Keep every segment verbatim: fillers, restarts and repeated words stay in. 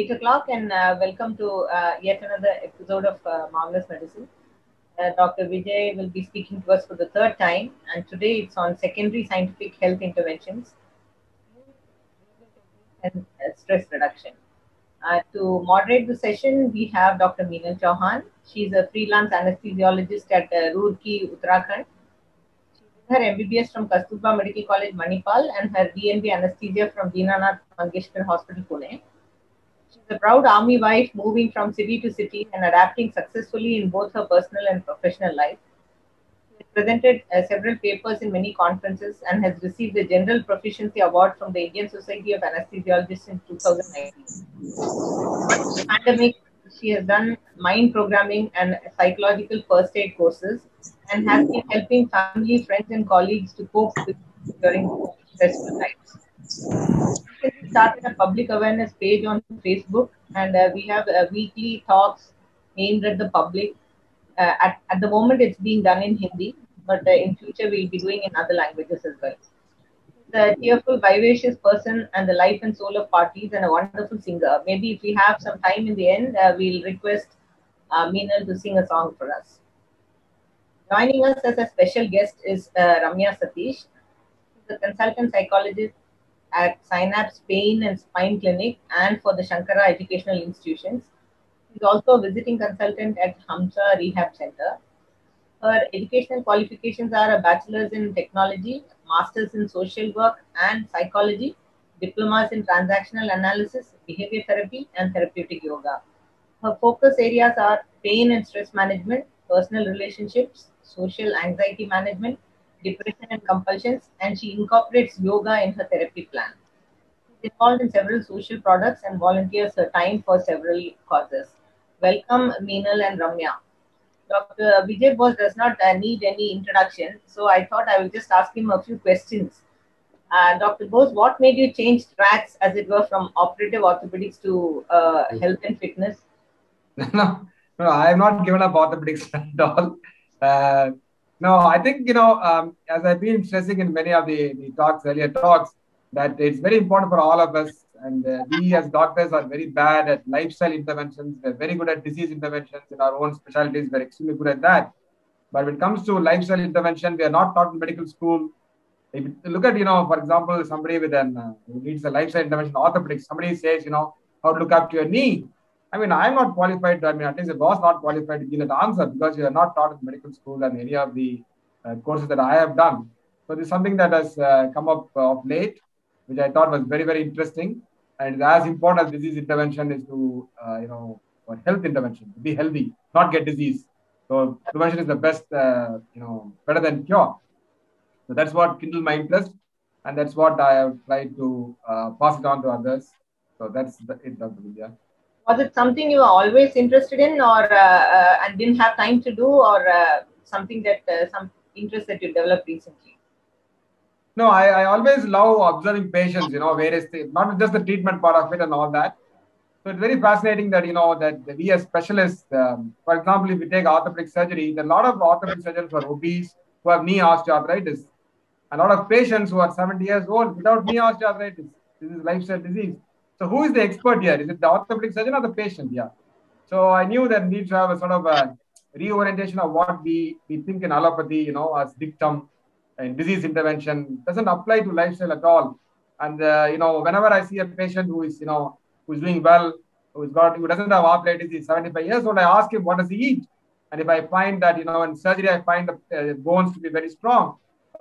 eight o'clock, and uh, welcome to uh, yet another episode of uh, Marvelous Medicine. Uh, Doctor Vijay will be speaking to us for the third time, and today it's on secondary scientific health interventions and uh, stress reduction. Uh, to moderate the session, we have Doctor Meenal Chauhan. She is a freelance anesthesiologist at uh, Roorkee, Uttarakhand. Her M B B S from Kasturba Medical College, Manipal, and her D N B anesthesia from Deenanath Mangeshkar Hospital, Pune. She's a proud army wife, moving from city to city and adapting successfully in both her personal and professional life. She has presented uh, several papers in many conferences and has received the General Proficiency Award from the Indian Society of Anesthesiologists in two thousand nineteen. Pandemic, she has done mind programming and psychological first aid courses, and has been helping family, friends, and colleagues to cope with during stressful times. We started a public awareness page on Facebook, and uh, we have uh, weekly talks aimed at the public. Uh, at, at the moment, it's being done in Hindi, but uh, in future, we'll be doing in other languages as well. The cheerful, vivacious person and the life and soul of parties, and a wonderful singer. Maybe if we have some time in the end, uh, we'll request uh, Meenal to sing a song for us. Joining us as a special guest is uh, Ramya Satish, the consultant psychologist at Synapse Pain and Spine Clinic and for the Shankara Educational Institutions. She's also a visiting consultant at Hamsa Rehab Center. Her educational qualifications are a bachelor's in technology, master's in social work and psychology, diplomas in transactional analysis, behavior therapy, and therapeutic yoga. Her focus areas are pain and stress management, personal relationships, social anxiety management, depression and compulsions, and she incorporates yoga in her therapy plan. She's involved in several social products and volunteers her time for several causes. Welcome, Meenal and Ramya. Doctor Vijay Bose does not uh, need any introduction, so I thought I will just ask him a few questions. Uh, Doctor Bose, what made you change tracks, as it were, from operative orthopedics to uh, health and fitness? No, no, I have not given up orthopedics at all. Uh, no, I think, you know, um, as I've been stressing in many of the, the talks, earlier talks, that it's very important for all of us. And uh, we as doctors are very bad at lifestyle interventions. We're very good at disease interventions in our own specialties. We're extremely good at that. But when it comes to lifestyle intervention, we are not taught in medical school. If you look at, you know, for example, somebody with an, uh, who needs a lifestyle intervention, orthopedics, somebody says, you know, how to look after your knee. I mean, I'm not qualified to, I mean, at least I was not qualified to give that answer, because you are not taught in medical school and any of the uh, courses that I have done. So this is something that has uh, come up uh, of late, which I thought was very, very interesting. And as important as disease intervention is to, uh, you know, for health intervention, to be healthy, not get disease. So prevention is the best, uh, you know, better than cure. So that's what kindled my interest. And that's what I have tried to uh, pass it on to others. So that's the, it, Doctor Vidya. Was it something you were always interested in, or uh, uh, and didn't have time to do, or uh, something that, uh, some interest that you developed recently? No, I, I always love observing patients, you know, various things, not just the treatment part of it and all that. So it's very fascinating that, you know, that we as specialists, um, for example, if we take orthopedic surgery, there are a lot of orthopedic surgeons who are obese, who have knee osteoarthritis. A lot of patients who are seventy years old without knee osteoarthritis. This is lifestyle disease. So who is the expert here? Is it the orthopedic surgeon or the patient? Yeah. So I knew that we need to have a sort of a reorientation of what we, we think in allopathy, you know, as dictum. And disease intervention doesn't apply to lifestyle at all. And, uh, you know, whenever I see a patient who is, you know, who's doing well, who's got, who doesn't have arthritis, he's seventy-five years old, I ask him, what does he eat? And if I find that, you know, in surgery, I find the uh, bones to be very strong.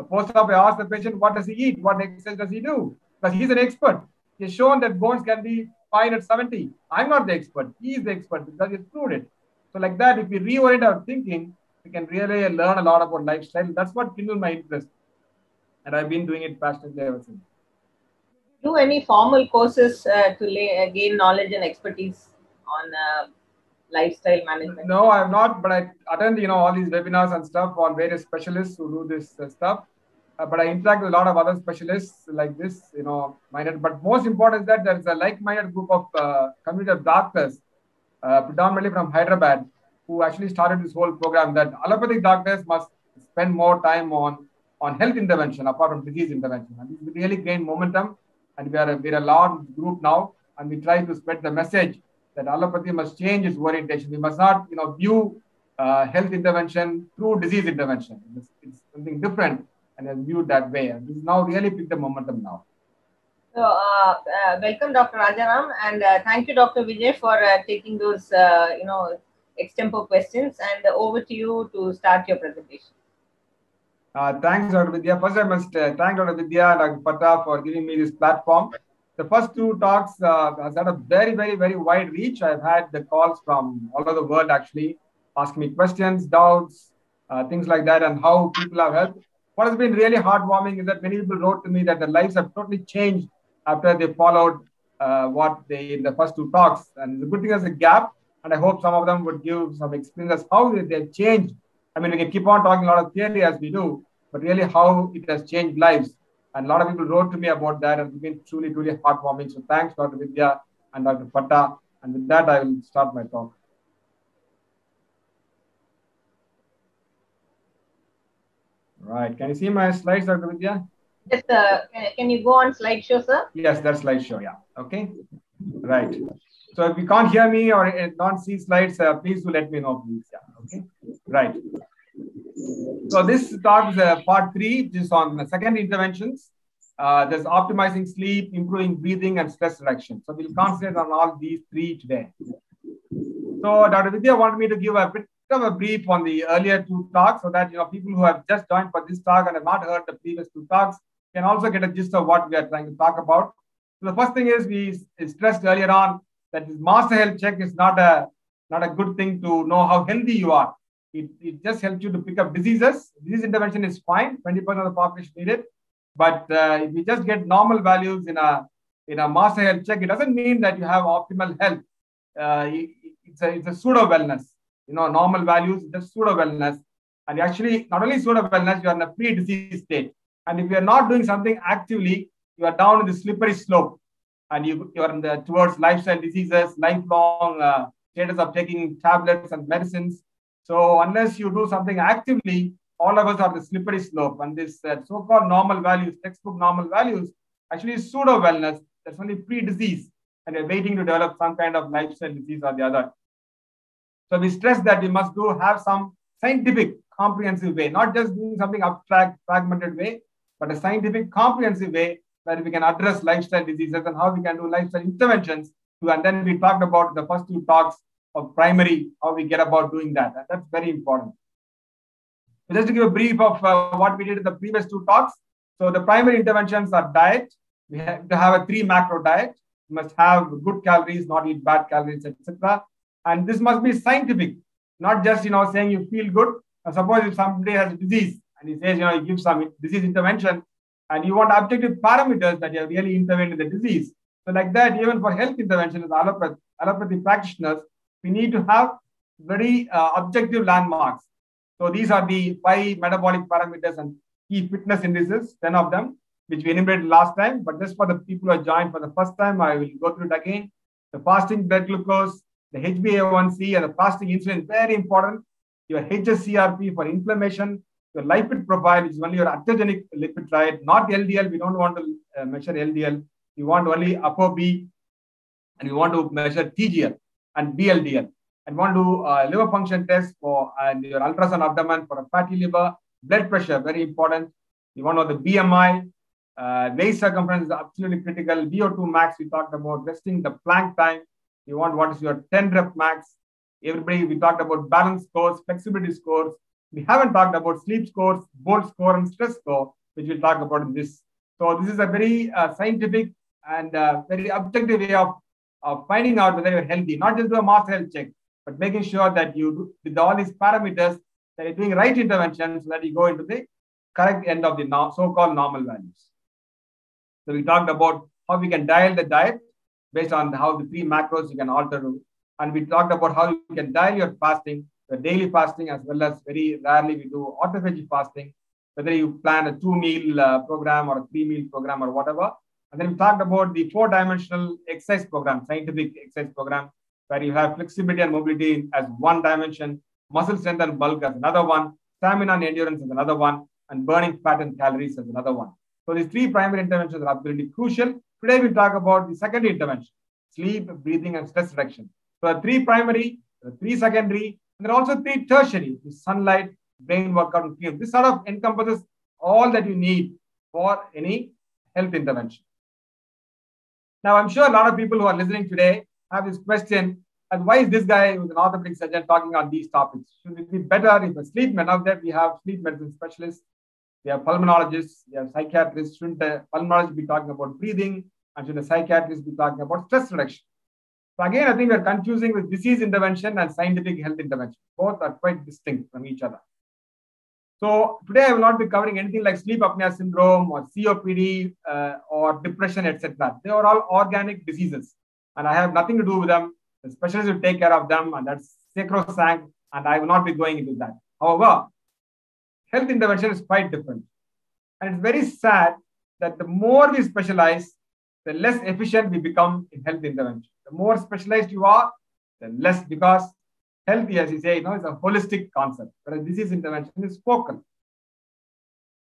Post-op, I ask the patient, what does he eat? What exercise does he do? Because he's an expert. He's shown that bones can be fine at seventy. I'm not the expert. He's the expert because he's proved it. So like that, if we reorient our thinking, we can really learn a lot about lifestyle. That's what kindled my interest. And I've been doing it passionately ever since. Do any formal courses uh, to lay, uh, gain knowledge and expertise on uh, lifestyle management? No, I have not. But I attend, you know, all these webinars and stuff on various specialists who do this uh, stuff. Uh, but I interact with a lot of other specialists like this, you know, minded. But most important is that there is a like-minded group of uh, community of doctors, uh, predominantly from Hyderabad, who actually started this whole program that allopathic doctors must spend more time on, on health intervention apart from disease intervention. And we really gained momentum, and we are a, we are a large group now. and we try to spread the message that allopathy must change its orientation. We must not, you know, view uh, health intervention through disease intervention. It's, it's something different and is viewed that way. And this is now really picked the momentum now. So, uh, uh, welcome, Doctor Rajaram, and uh, thank you, Doctor Vijay, for uh, taking those, uh, you know, extempore questions. And uh, over to you to start your presentation. Uh, thanks, Doctor Vidya. First, I must uh, thank Doctor Vidya and Doctor Patta for giving me this platform. The first two talks uh, has had a very, very, very wide reach. I've had the calls from all over the world, actually, asking me questions, doubts, uh, things like that, and how people have helped. What has been really heartwarming is that many people wrote to me that their lives have totally changed after they followed uh, what they in the first two talks. And the good thing is a gap, and I hope some of them would give some experiences how they, they've changed. I mean, we can keep on talking a lot of theory as we do, but really how it has changed lives. And a lot of people wrote to me about that, and it's been truly, truly heartwarming. So thanks, Doctor Vidya and Doctor Patta. And with that, I will start my talk. Right. Can you see my slides, Doctor Vidya? Yes, sir. Can you go on slideshow, sir? Yes, that's slideshow. Yeah. Okay. Right. So if you can't hear me or don't see slides, uh, please do let me know, please. Yeah. Okay. Right. So this talk is uh, part three, which is on secondary interventions. Uh, there's optimizing sleep, improving breathing, and stress reduction. So we'll concentrate on all these three today. So Doctor Vidya wanted me to give a bit of a brief on the earlier two talks, so that you know people who have just joined for this talk and have not heard the previous two talks can also get a gist of what we are trying to talk about. So the first thing is we stressed earlier on that this master health check is not a not a good thing to know how healthy you are. It, it just helps you to pick up diseases. Disease intervention is fine, twenty percent of the population need it. But uh, if you just get normal values in a, in a master health check, it doesn't mean that you have optimal health. Uh, it, it's, a, it's a pseudo wellness. You know, normal values, just pseudo wellness. And you actually, not only pseudo wellness, you are in a pre-disease state. And if you are not doing something actively, you are down in the slippery slope. And you, you are in the, towards lifestyle diseases, lifelong uh, status of taking tablets and medicines. So unless you do something actively, all of us are the slippery slope. And this uh, so-called normal values, textbook normal values, actually is pseudo-wellness. That's only pre-disease. And you're waiting to develop some kind of lifestyle disease or the other. So we stress that we must do have some scientific, comprehensive way, not just doing something abstract, fragmented way, but a scientific, comprehensive way where we can address lifestyle diseases and how we can do lifestyle interventions. And then we talked about the first two talks of primary, how we get about doing that. And that's very important. So just to give a brief of uh, what we did in the previous two talks. So the primary interventions are diet. We have to have a three macro diet. You must have good calories, not eat bad calories, et cetera. And this must be scientific, not just, you know, saying you feel good. Now, suppose if somebody has a disease and he says, you know, you give some disease intervention and you want objective parameters that you have really intervened in the disease. So like that, even for health intervention as allopathy, allopathy practitioners, we need to have very uh, objective landmarks. So these are the five metabolic parameters and key fitness indices, ten of them, which we enumerated last time. But just for the people who are joined for the first time, I will go through it again. The fasting blood glucose, the H b A one C, and the fasting insulin, very important. Your H S C R P for inflammation, your lipid profile, which is only your atherogenic lipid diet, not L D L. We don't want to uh, measure L D L. We want only Apo B, and we want to measure T G L. And B L D L, and want to do a liver function test for and your ultrasound abdomen for a fatty liver, blood pressure, very important. You want to know the B M I, uh, waist circumference is absolutely critical, V O two max, we talked about resting, the plank time, you want what is your ten rep max, everybody, we talked about balance scores, flexibility scores, we haven't talked about sleep scores, BOLD score and stress score, which we'll talk about in this. So this is a very uh, scientific and uh, very objective way of of finding out whether you're healthy, not just do a master health check, but making sure that you do, with all these parameters, that you're doing right intervention so that you go into the correct end of the so-called normal values. So we talked about how we can dial the diet based on how the three macros you can alter. And we talked about how you can dial your fasting, the daily fasting, as well as very rarely we do autophagy fasting, whether you plan a two-meal uh, program or a three-meal program or whatever. And then we talked about the four-dimensional exercise program, scientific exercise program, where you have flexibility and mobility as one dimension, muscle strength and bulk as another one, stamina and endurance as another one, and burning fat and calories as another one. So these three primary interventions are absolutely crucial. Today we'll talk about the secondary intervention. sleep, breathing, and stress reduction. So there are three primary, there are three secondary, and there are also three tertiary, sunlight, brain workout, and field. This sort of encompasses all that you need for any health intervention. Now, I'm sure a lot of people who are listening today have this question, and why is this guy who's an orthopedic surgeon talking on these topics? Should it be better if a sleep medicine, now that we have sleep medicine specialists, we have pulmonologists, we have psychiatrists, shouldn't the pulmonologist be talking about breathing, and should the psychiatrist be talking about stress reduction? So again, I think we're confusing with disease intervention and scientific health intervention. Both are quite distinct from each other. So today I will not be covering anything like sleep apnea syndrome or C O P D uh, or depression, et cetera. They are all organic diseases and I have nothing to do with them. The specialists will take care of them and that's sacrosanct and I will not be going into that. However, health intervention is quite different. And it's very sad that the more we specialize, the less efficient we become in health intervention. The more specialized you are, the less, because health, as you say, you know, is a holistic concept, whereas disease intervention is focal.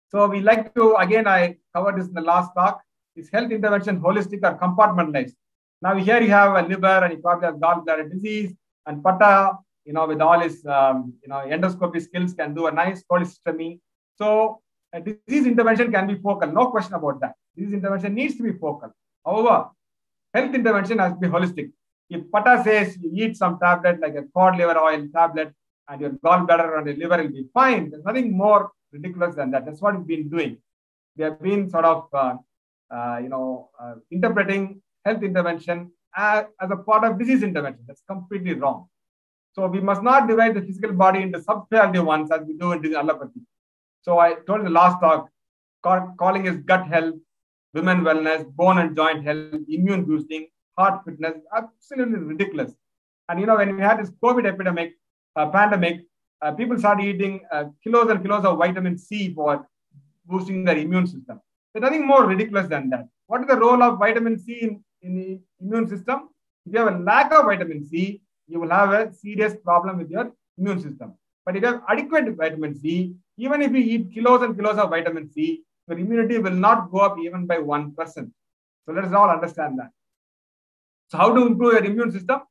So we like to, again, I covered this in the last talk, is health intervention holistic or compartmentalized? Now here you have a liver and you probably have gallbladder disease, and Patta, you know, with all his, um, you know, endoscopy skills can do a nice cholecystectomy. So a disease intervention can be focal, no question about that. Disease intervention needs to be focal. However, health intervention has to be holistic. If Patta says you eat some tablet like a cod liver oil tablet and your gallbladder and your liver will be fine, there's nothing more ridiculous than that. That's what we've been doing. We have been sort of, uh, uh, you know, uh, interpreting health intervention as, as a part of disease intervention. That's completely wrong. So we must not divide the physical body into subspecialty ones as we do in allopathy. So I told in the last talk, call, calling is gut health, women wellness, bone and joint health, immune boosting, heart fitness, absolutely ridiculous. And, you know, when we had this COVID epidemic, uh, pandemic, uh, people started eating uh, kilos and kilos of vitamin C for boosting their immune system. There's nothing more ridiculous than that. What is the role of vitamin C in, in the immune system? If you have a lack of vitamin C, you will have a serious problem with your immune system. But if you have adequate vitamin C, even if you eat kilos and kilos of vitamin C, your immunity will not go up even by one percent. So let us all understand that. So how to improve your immune system?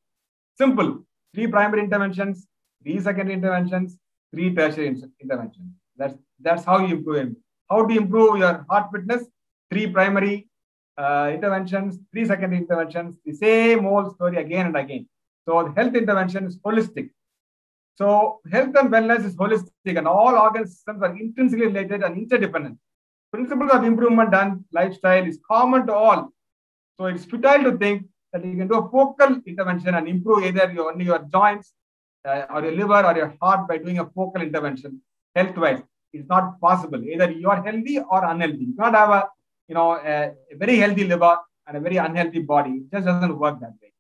Simple. Three primary interventions, three secondary interventions, three tertiary interventions. That's, that's how you improve it. How to improve your heart fitness? Three primary uh, interventions, three secondary interventions, the same old story again and again. So the health intervention is holistic. So health and wellness is holistic and all organ systems are intrinsically related and interdependent. Principles of improvement and lifestyle is common to all. So it's futile to think that you can do a focal intervention and improve either your, only your joints uh, or your liver or your heart by doing a focal intervention health-wise. It's not possible. Either you are healthy or unhealthy. You cannot have a, you know, a, a very healthy liver and a very unhealthy body. It just doesn't work that way.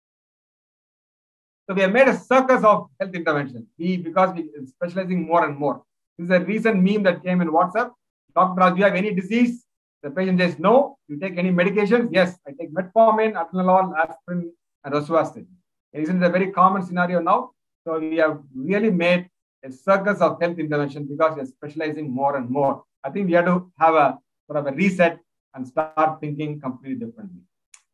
So we have made a circus of health intervention we, because we are specializing more and more. This is a recent meme that came in WhatsApp. Doctor, do you have any disease? The patient says, no. You take any medications? Yes, I take metformin, Adderall, aspirin, and rosuvastatin. Isn't it a very common scenario now? So we have really made a circus of health intervention because we are specializing more and more. I think we have to have a sort of a reset and start thinking completely differently.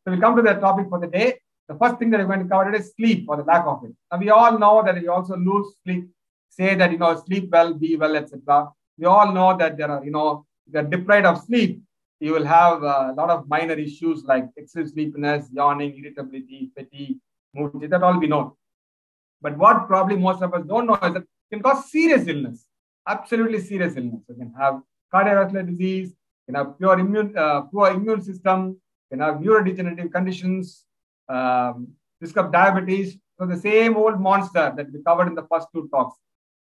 So we come to the topic for the day. The first thing that we're going to cover today is sleep, or the lack of it. And we all know that we also lose sleep, say that, you know, sleep well, be well, et cetera. We all know that there are, you know, if you're deprived of sleep, you will have a lot of minor issues like excessive sleepiness, yawning, irritability, fatigue, mood, that all we know. But what probably most of us don't know is that it can cause serious illness, absolutely serious illness. You can have cardiovascular disease, you can have poor immune, uh, poor immune system, you can have neurodegenerative conditions, um, risk of diabetes. So the same old monster that we covered in the first two talks,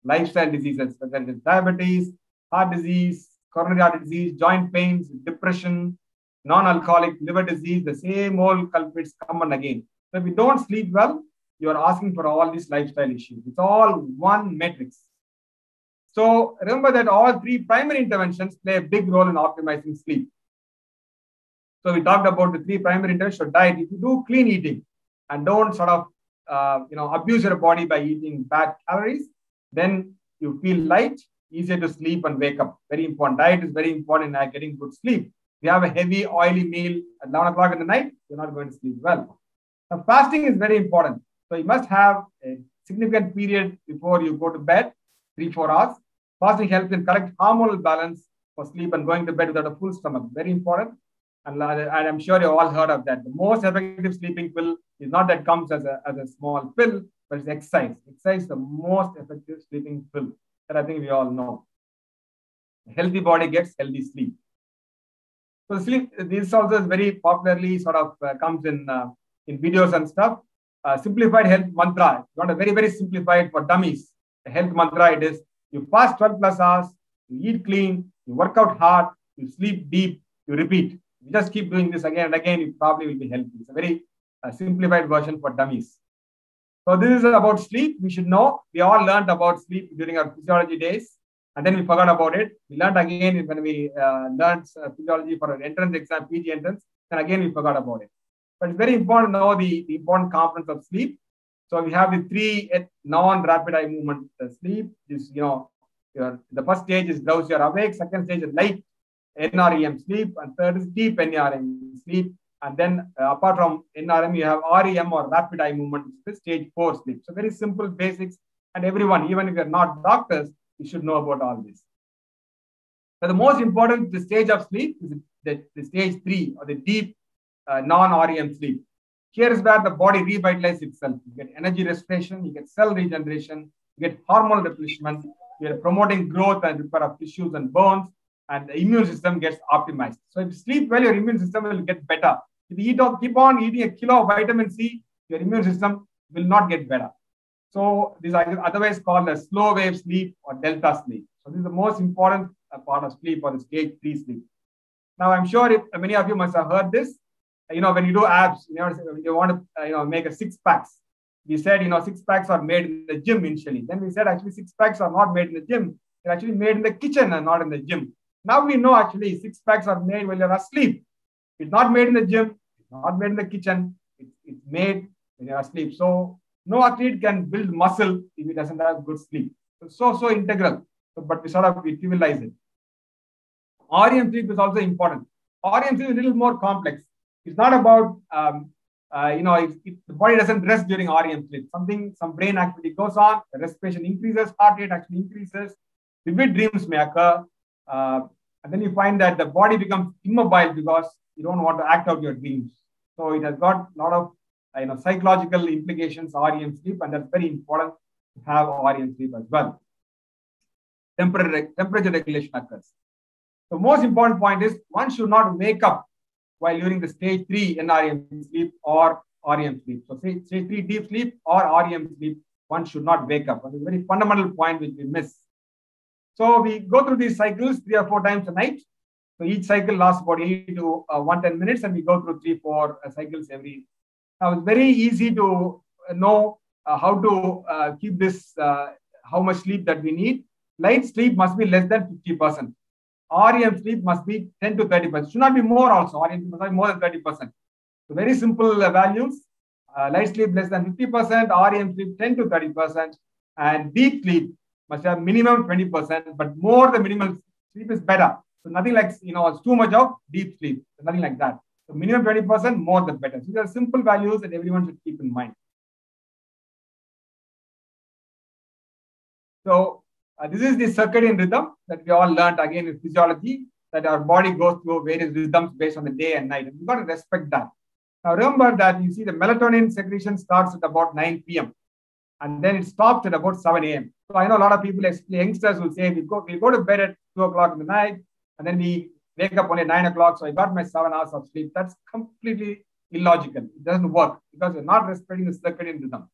lifestyle diseases, whether it is diabetes, heart disease, coronary artery disease, joint pains, depression, non-alcoholic liver disease, the same old culprits come and again. So if you don't sleep well, you are asking for all these lifestyle issues. It's all one matrix. So remember that all three primary interventions play a big role in optimizing sleep. So we talked about the three primary interventions. So diet, if you do clean eating and don't sort of, uh, you know, abuse your body by eating bad calories, then you feel light, easier to sleep and wake up. Very important. Diet is very important in getting good sleep. If you have a heavy, oily meal at eleven o'clock in the night, you're not going to sleep well. Now, fasting is very important. So you must have a significant period before you go to bed, three, four hours. Fasting helps in correct hormonal balance for sleep and going to bed without a full stomach. Very important. And, and I'm sure you all heard of that. The most effective sleeping pill is not that comes as a, as a small pill, but it's exercise. Exercise is the most effective sleeping pill that I think we all know. A healthy body gets healthy sleep. So sleep, this also is very popularly sort of uh, comes in, uh, in videos and stuff. Uh, simplified health mantra. You want a very, very simplified for dummies. The health mantra it is, you fast twelve plus hours, you eat clean, you work out hard, you sleep deep, you repeat. You just keep doing this again and again, you probably will be healthy. It's a very uh, simplified version for dummies. So this is about sleep. We should know. We all learned about sleep during our physiology days. And then we forgot about it. We learned again when we uh, learned physiology for an entrance exam, P G entrance. And again, we forgot about it. But it's very important to know the, the important components of sleep. So we have the three non-rapid eye movement sleep. Is, you know, your, the first stage is drowsy, you're awake. Second stage is light N R E M sleep. And third is deep N R E M sleep. And then uh, apart from N R E M, you have R E M or rapid eye movement, which is stage four sleep. So very simple basics. And everyone, even if you're not doctors, you should know about all this. So the most important the stage of sleep is the, the stage three or the deep uh, non-R E M sleep. Here is where the body revitalizes itself. You get energy restoration, you get cell regeneration, you get hormonal replenishment, you're promoting growth and repair of tissues and bones, and the immune system gets optimized. So if you sleep well, your immune system will get better. If you eat on, keep on eating a kilo of vitamin C, your immune system will not get better. So these are otherwise called as slow wave sleep or delta sleep. So this is the most important part of sleep or the stage three sleep. Now I'm sure if, many of you must have heard this. You know, when you do abs, you know, you want to you know make a six packs. We said you know six packs are made in the gym initially. Then we said actually six packs are not made in the gym. They're actually made in the kitchen and not in the gym. Now we know actually six packs are made while you're asleep. It's not made in the gym. It's not made in the kitchen. It's, it's made when you're asleep. So no athlete can build muscle if he doesn't have good sleep. So, so integral. So, but we sort of we trivialize it. R E M sleep is also important. R E M sleep is a little more complex. It's not about, um, uh, you know, if, if the body doesn't rest during R E M sleep. Something, some brain activity goes on, the respiration increases, heart rate actually increases, vivid dreams may occur. Uh, and then you find that the body becomes immobile because you don't want to act out your dreams. So it has got a lot of you know, psychological implications, R E M sleep, and that's very important to have R E M sleep as well. Temperature, temperature regulation occurs. The most important point is one should not wake up while during the stage three N R E M sleep or R E M sleep. So stage three deep sleep or R E M sleep, one should not wake up. That's a very fundamental point which we miss. So we go through these cycles three or four times a night. So each cycle lasts about eighty to one hundred ten minutes and we go through three, four uh, cycles every. Now it's very easy to know uh, how to uh, keep this, uh, how much sleep that we need. Light sleep must be less than fifty percent. R E M sleep must be ten to thirty percent. Should not be more also. R E M must be more than thirty percent. So very simple uh, values. Uh, light sleep less than fifty percent, R E M sleep ten to thirty percent, and deep sleep must have minimum twenty percent, but more the minimal sleep is better. So nothing like, you know, it's too much of deep sleep, so nothing like that. So minimum twenty percent, more the better. So these are simple values that everyone should keep in mind. So uh, this is the circadian rhythm that we all learned again in physiology, that our body goes through various rhythms based on the day and night. And we've got to respect that. Now remember that you see the melatonin secretion starts at about nine P M and then it stops at about seven A M So I know a lot of people, youngsters will say, we go, we go to bed at two o'clock in the night and then we wake up only at nine o'clock. So I got my seven hours of sleep. That's completely illogical. It doesn't work because you're not respecting the circadian rhythm.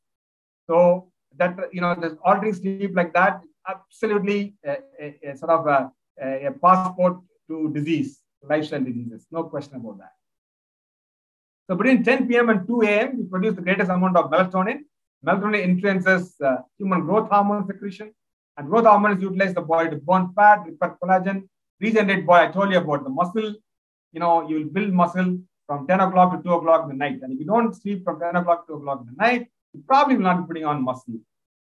So that, you know, this altering sleep like that, absolutely a, a, a sort of a, a passport to disease, lifestyle diseases. No question about that. So between ten P M and two A M, we produce the greatest amount of melatonin. Melatonin influences uh, human growth hormone secretion, and growth hormone is utilized the body to burn fat, repair collagen, regenerate body. I told you about the muscle. You know, you will build muscle from ten o'clock to two o'clock in the night. And if you don't sleep from ten o'clock to two o'clock in the night, you probably will not be putting on muscle.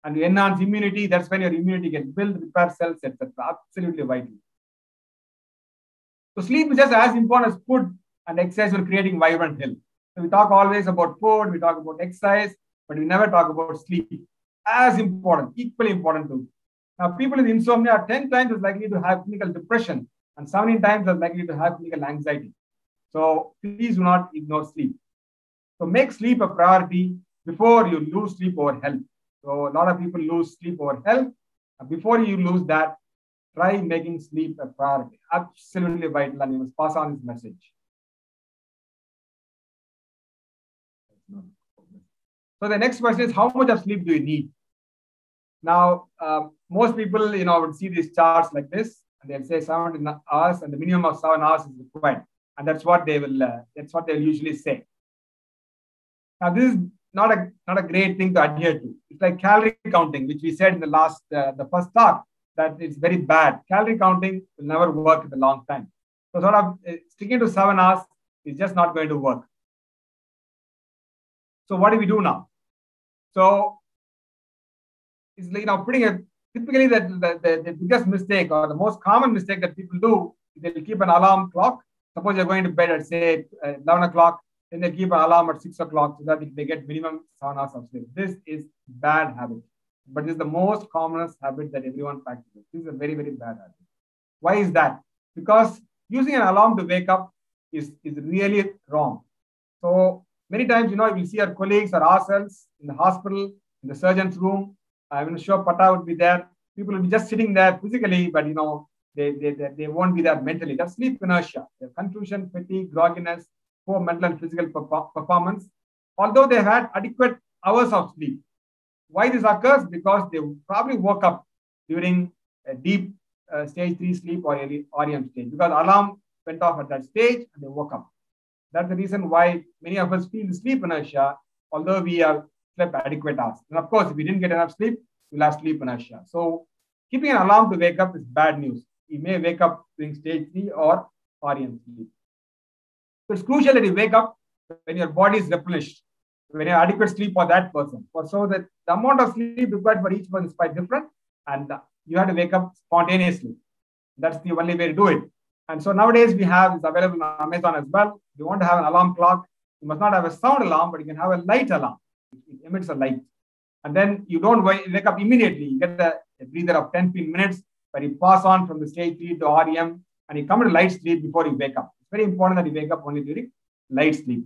And you enhance immunity. That's when your immunity gets built, repair cells, et cetera. Absolutely vital. So sleep is just as important as food and exercise for creating vibrant health. We talk always about food, we talk about exercise, but we never talk about sleep. As important, equally important too. Now, people with insomnia are ten times as likely to have clinical depression and seventeen times as likely to have clinical anxiety. So please do not ignore sleep. So make sleep a priority before you lose sleep over health. So a lot of people lose sleep over health. And before you lose that, try making sleep a priority. Absolutely vital, and you must pass on this message. So the next question is, how much of sleep do you need? Now, uh, most people, you know, would see these charts like this, and they'll say seven hours, and the minimum of seven hours is required, and that's what they will. Uh, that's what they'll usually say. Now, this is not a not a great thing to adhere to. It's like calorie counting, which we said in the last uh, the first talk, that it's very bad. Calorie counting will never work in the long time. So, sort of uh, sticking to seven hours is just not going to work. So what do we do now? So it's like, you know, putting a, typically that the, the, the biggest mistake or the most common mistake that people do, they will keep an alarm clock. Suppose you're going to bed at say eleven o'clock, then they keep an alarm at six o'clock so that they get minimum seven hours of sleep. This is bad habit, but it's the most commonest habit that everyone practices. This is a very, very bad habit. Why is that? Because using an alarm to wake up is, is really wrong. So many times, you know, we see our colleagues or ourselves in the hospital, in the surgeon's room. I'm sure Patta would be there. People will be just sitting there physically, but, you know, they, they, they, they won't be there mentally. That's sleep inertia. Their confusion, fatigue, grogginess, poor mental and physical performance, although they had adequate hours of sleep. Why this occurs? Because they probably woke up during a deep uh, stage three sleep or R E M stage, because alarm went off at that stage and they woke up. That's the reason why many of us feel sleep inertia, although we have slept adequate hours. And of course, if we didn't get enough sleep, we'll have sleep inertia. So keeping an alarm to wake up is bad news. You may wake up during stage three or R E M sleep. So it's crucial that you wake up when your body is replenished, when you have adequate sleep for that person. So that the amount of sleep required for each person is quite different, and you have to wake up spontaneously. That's the only way to do it. And so nowadays we have, it's available on Amazon as well. If you want to have an alarm clock, you must not have a sound alarm, but you can have a light alarm. It emits a light. And then you don't wake up immediately. You get a, a breather of ten to fifteen minutes, where you pass on from the stage three to R E M, and you come into light sleep before you wake up. It's very important that you wake up only during light sleep.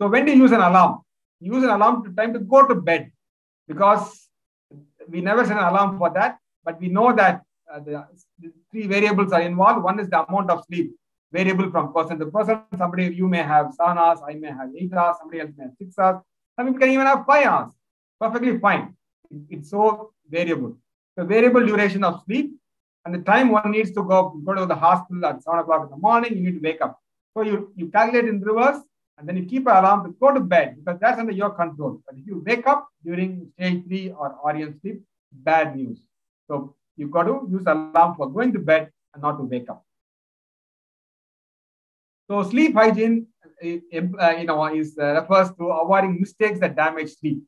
So when do you use an alarm? You use an alarm to time to go to bed, because we never set an alarm for that, but we know that Uh, the, the three variables are involved. One is the amount of sleep, variable from person to person. Somebody, you may have seven hours, I may have eight hours, somebody else may have six hours. Some people can even have five hours. Perfectly fine. It, it's so variable. The variable duration of sleep and the time one needs to go, go to the hospital at seven o'clock in the morning, you need to wake up. So you, you calculate in reverse, and then you keep an alarm to go to bed, because that's under your control. But if you wake up during stage three or R E M sleep, bad news. So you've got to use alarm for going to bed and not to wake up. So sleep hygiene, uh, you know, is uh, refers to avoiding mistakes that damage sleep.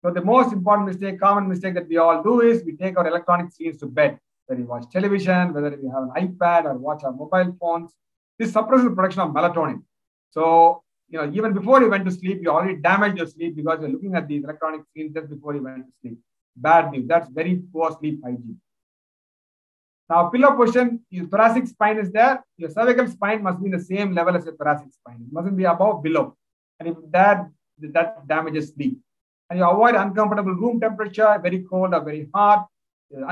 So the most important mistake, common mistake that we all do is we take our electronic screens to bed. Whether we watch television, whether we have an iPad or watch our mobile phones, this suppresses the production of melatonin. So, you know, even before you went to sleep, you already damaged your sleep because you're looking at these electronic screens just before you went to sleep. Bad news. That's very poor sleep hygiene. Now, pillow position, your thoracic spine is there. Your cervical spine must be in the same level as your thoracic spine. It mustn't be above, below. And if that, that damages sleep. And you avoid uncomfortable room temperature, very cold or very hot,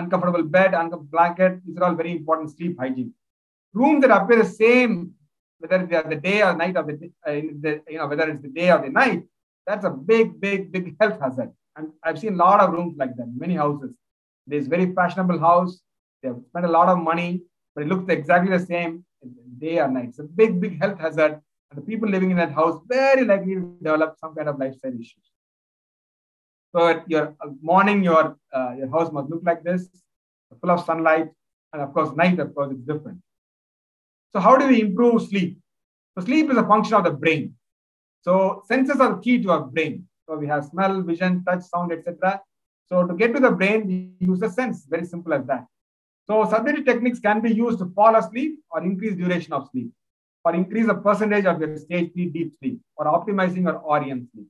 uncomfortable bed, uncomfortable blanket. These are all very important sleep hygiene. Rooms that appear the same, whether they are the day or night of the, uh, the, you know, whether it's the day or the night, that's a big, big, big health hazard. And I've seen a lot of rooms like that, many houses. There's very fashionable house. They've spent a lot of money, but it looks exactly the same day or night. It's a big, big health hazard. And the people living in that house very likely to develop some kind of lifestyle issues. So at your morning, your, uh, your house must look like this, full of sunlight. And of course, night, of course, is different. So how do we improve sleep? So sleep is a function of the brain. So senses are key to our brain. So we have smell, vision, touch, sound, et cetera. So to get to the brain, we use the sense. Very simple as that. So subjective techniques can be used to fall asleep or increase duration of sleep. or increase the percentage of your stage three deep sleep, or optimizing your R E M sleep.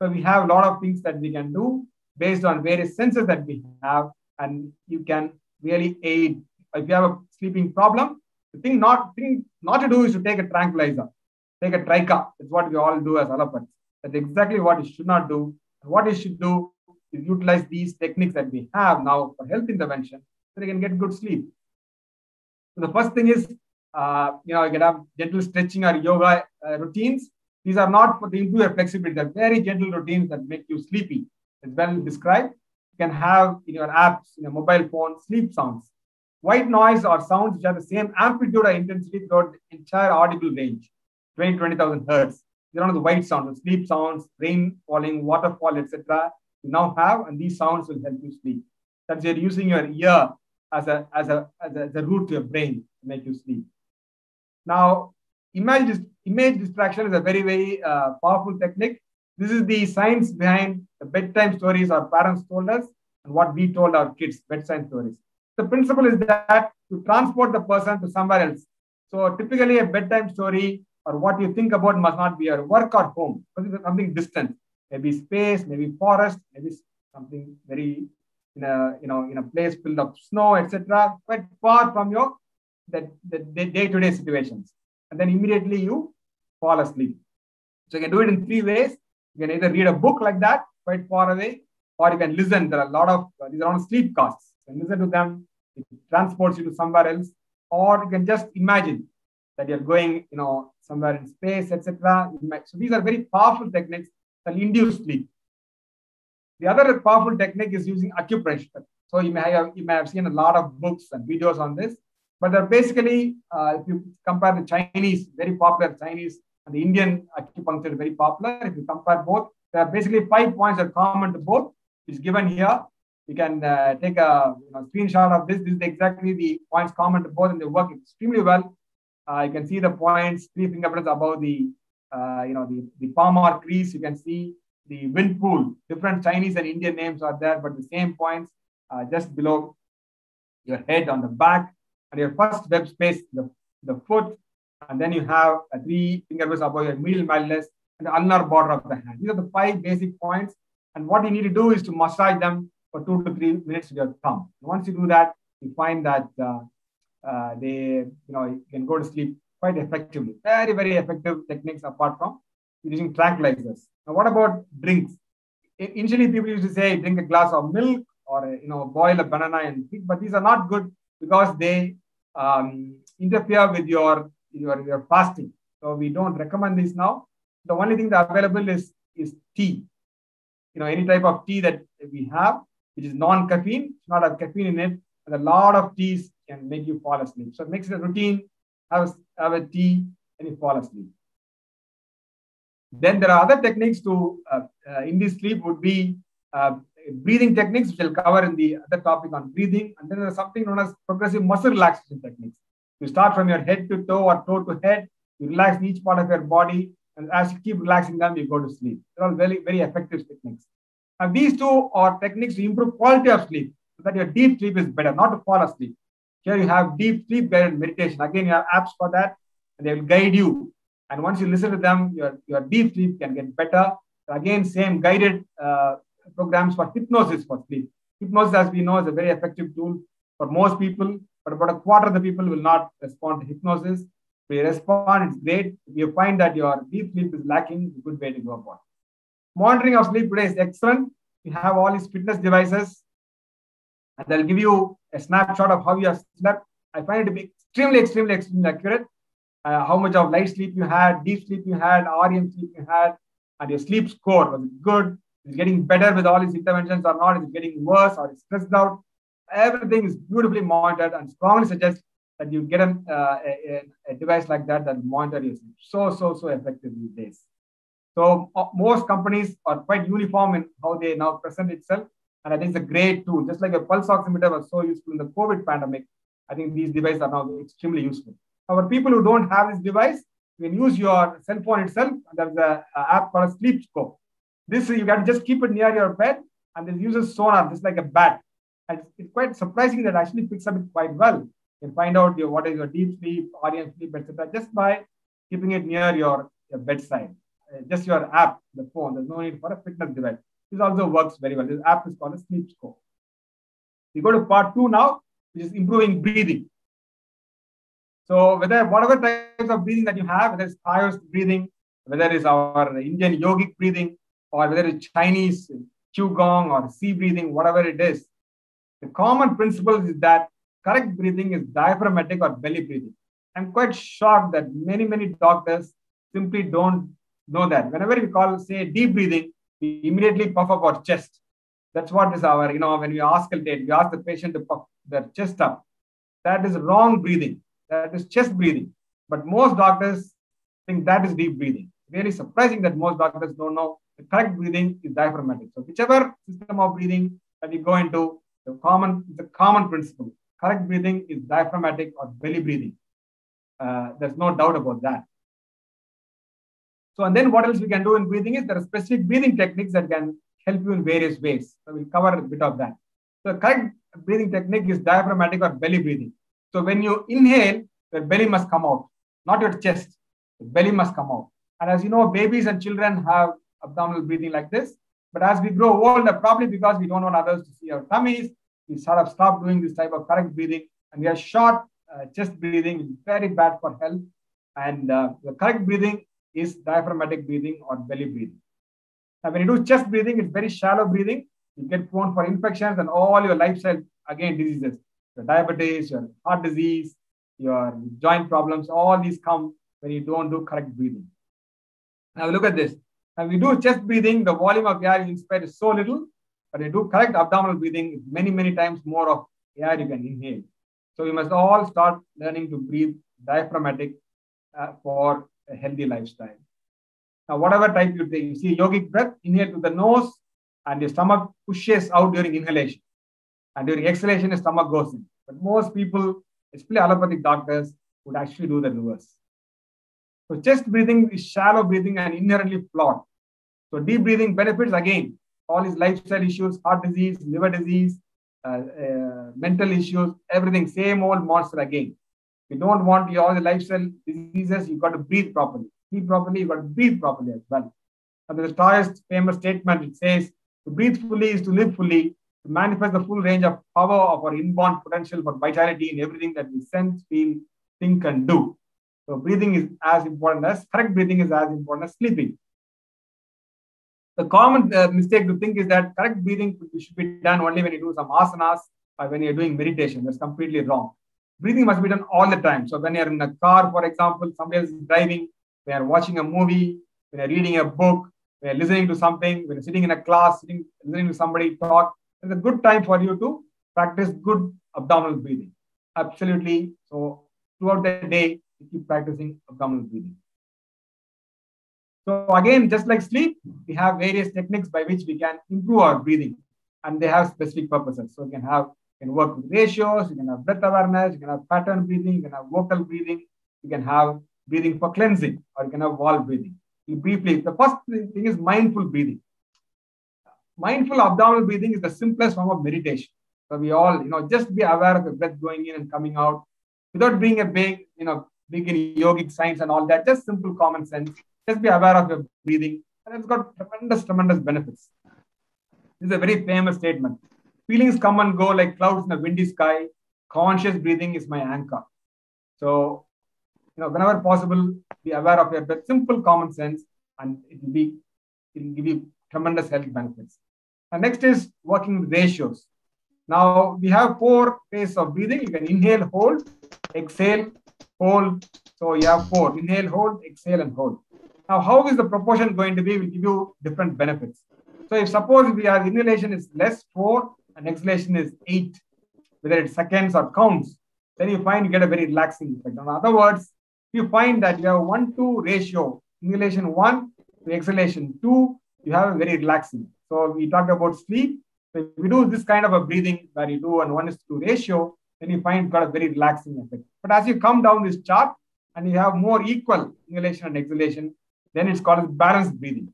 So we have a lot of things that we can do based on various senses that we have, and you can really aid. If you have a sleeping problem, the thing not, thing not to do is to take a tranquilizer, take a trica. It's what we all do as allopathists. That's exactly what you should not do. And what you should do is utilize these techniques that we have now for health intervention so they can get good sleep. So the first thing is, uh, you know, you can have gentle stretching or yoga uh, routines. These are not for the improve your flexibility. They're very gentle routines that make you sleepy. It's well described. You can have in your apps, in your mobile phone, sleep sounds. White noise or sounds which are the same amplitude or intensity throughout the entire audible range, twenty, twenty thousand hertz. They're one of the white sounds, the sleep sounds, rain falling, waterfall, et cetera. You now have, and these sounds will help you sleep. That you're using your ear as a, as a, as a, as a route to your brain to make you sleep. Now, image, image distraction is a very, very uh, powerful technique. This is the science behind the bedtime stories our parents told us and what we told our kids, bedtime stories. The principle is that you transport the person to somewhere else. So typically a bedtime story or what you think about must not be your work or home, because it's something distant, maybe space, maybe forest, maybe something very, in a, you know, in a place filled of snow, et cetera, quite far from your the, the, the day-to-day situations. And then immediately you fall asleep. So you can do it in three ways. You can either read a book like that, quite far away, or you can listen. There are a lot of, uh, these are on sleep casts. You can listen to them. It transports you to somewhere else. Or you can just imagine that you're going, you know, somewhere in space, et cetera. So these are very powerful techniques that induce sleep. The other powerful technique is using acupressure. So you may have, you may have seen a lot of books and videos on this, but they're basically, uh, if you compare the Chinese, very popular Chinese, and the Indian acupuncture is very popular. If you compare both, there are basically five points that are common to both, which is given here. You can uh, take a you know, screenshot of this. This is exactly the points common to both, and they work extremely well. Uh, you can see the points, three fingerprints above the, uh, you know, the, the palm or crease. You can see the wind pool. Different Chinese and Indian names are there, but the same points uh, just below your head on the back, and your first web space, the, the foot. And then you have a three fingers above your medial malleus and the ulnar border of the hand. These are the five basic points. And what you need to do is to massage them for two to three minutes with your thumb. And once you do that, you find that uh, uh, they, you know, you can go to sleep quite effectively. Very, very effective techniques apart from using tranquilizers. Now, what about drinks? Initially, people used to say drink a glass of milk or, you know, boil a banana and drink, but these are not good because they um, interfere with your You're, you're fasting. So we don't recommend this now. The only thing that available is, is tea. You know, any type of tea that we have, which is non-caffeine, it's not have caffeine in it, and a lot of teas can make you fall asleep. So it makes it a routine, have a, have a tea, and you fall asleep. Then there are other techniques to uh, uh, induce sleep would be uh, breathing techniques, which I'll cover in the other topic on breathing. And then there's something known as progressive muscle relaxation techniques. You start from your head to toe or toe to head, you relax each part of your body, and as you keep relaxing them, you go to sleep. They're all very, very effective techniques. And these two are techniques to improve quality of sleep so that your deep sleep is better, not to fall asleep. Here you have deep sleep guided meditation. Again, you have apps for that, and they will guide you. And once you listen to them, your, your deep sleep can get better. Again, same guided uh, programs for hypnosis for sleep. Hypnosis, as we know, is a very effective tool for most people. But about a quarter of the people will not respond to hypnosis. If you respond, it's great. If you find that your deep sleep is lacking, it's a good way to go about it. Monitoring of sleep today is excellent. You have all these fitness devices, and they'll give you a snapshot of how you have slept. I find it to be extremely, extremely, extremely accurate. Uh, how much of light sleep you had, deep sleep you had, R E M sleep you had, and your sleep score. Was it good? Is it getting better with all these interventions or not? Is it getting worse or stressed out? Everything is beautifully monitored, and strongly suggest that you get a, uh, a, a device like that that monitor your sleep. So, so, so effective these days. So uh, most companies are quite uniform in how they now present itself. And I think it's a great tool. Just like a pulse oximeter was so useful in the COVID pandemic, I think these devices are now extremely useful. However, people who don't have this device, you can use your cell phone itself. And there's an app called Sleep Scope. This, you can just keep it near your bed, and it uses sonar, just like a bat. And it's quite surprising that it actually picks up it quite well. You can find out your, what is your deep sleep, R E M sleep, et cetera, just by keeping it near your, your bedside. Uh, just your app, the phone, there's no need for a fitness device. This also works very well. This app is called a Sleep Score. We go to part two now, which is improving breathing. So whether whatever types of breathing that you have, whether it's Ayurvedic breathing, whether it's our Indian yogic breathing, or whether it's Chinese Qigong or sea breathing, whatever it is, the common principle is that correct breathing is diaphragmatic or belly breathing. I'm quite shocked that many, many doctors simply don't know that. Whenever we call, say, deep breathing, we immediately puff up our chest. That's what is our, you know, when we auscultate, we ask the patient to puff their chest up. That is wrong breathing. That is chest breathing. But most doctors think that is deep breathing. Really surprising that most doctors don't know the correct breathing is diaphragmatic. So whichever system of breathing that we go into, the common, the common principle, correct breathing is diaphragmatic or belly breathing. Uh, there's no doubt about that. So, and then what else we can do in breathing is there are specific breathing techniques that can help you in various ways. So we'll cover a bit of that. So the correct breathing technique is diaphragmatic or belly breathing. So when you inhale, your belly must come out, not your chest. The belly must come out. And as you know, babies and children have abdominal breathing like this. But as we grow older, probably because we don't want others to see our tummies, we sort of stop doing this type of correct breathing. And we are short uh, chest breathing, which is very bad for health. And uh, the correct breathing is diaphragmatic breathing or belly breathing. Now, when you do chest breathing, it's very shallow breathing. You get prone for infections and all your lifestyle, again, diseases. Your diabetes, your heart disease, your joint problems, all these come when you don't do correct breathing. Now, look at this. Now, we do chest breathing, the volume of air you inspire is so little, but you do correct abdominal breathing, many, many times more of air you can inhale. So, we must all start learning to breathe diaphragmatic uh, for a healthy lifestyle. Now, whatever type you take, you see yogic breath, inhale to the nose and your stomach pushes out during inhalation. And during exhalation, your stomach goes in. But most people, especially allopathic doctors, would actually do the reverse. So chest breathing is shallow breathing and inherently flawed. So deep breathing benefits, again, all these lifestyle issues, heart disease, liver disease, uh, uh, mental issues, everything, same old monster again. You don't want your, all the lifestyle diseases, you've got to breathe properly. Breathe properly, you've got to breathe properly as well. And the tallest famous statement, it says, to breathe fully is to live fully, to manifest the full range of power of our inborn potential for vitality in everything that we sense, feel, think, and do. So breathing is as important as, correct breathing is as important as sleeping. The common uh, mistake to think is that correct breathing should be done only when you do some asanas or when you're doing meditation. That's completely wrong. Breathing must be done all the time. So when you're in a car, for example, somebody else is driving, when you're watching a movie, when you're reading a book, when you're listening to something, when you're sitting in a class, sitting, listening to somebody talk, it's a good time for you to practice good abdominal breathing. Absolutely. So throughout the day, you keep practicing abdominal breathing. So again, just like sleep, we have various techniques by which we can improve our breathing. And they have specific purposes. So you can have You can work with ratios, you can have breath awareness, you can have pattern breathing, you can have vocal breathing, you can have breathing for cleansing, or you can have wall breathing. Briefly, the first thing is mindful breathing. Mindful abdominal breathing is the simplest form of meditation. So we all, you know, just be aware of the breath going in and coming out without being a big, you know, big in yogic science and all that, just simple common sense. Just be aware of your breathing. And it's got tremendous, tremendous benefits. This is a very famous statement. Feelings come and go like clouds in a windy sky. Conscious breathing is my anchor. So, you know, whenever possible, be aware of your breath. Simple common sense, and it will be, it will give you tremendous health benefits. And next is working with ratios. Now we have four phases of breathing. You can inhale, hold, exhale, hold. So you have four: inhale, hold, exhale, and hold. Now, how is the proportion going to be? It will give you different benefits. So, if suppose we are inhalation is less four. And exhalation is eight, whether it's seconds or counts, then you find you get a very relaxing effect. In other words, you find that you have a one to two ratio, inhalation one to exhalation two, you have a very relaxing. So we talked about sleep. So if we do this kind of a breathing where you do a one is to two ratio, then you find you've got a very relaxing effect. But as you come down this chart and you have more equal inhalation and exhalation, then it's called balanced breathing,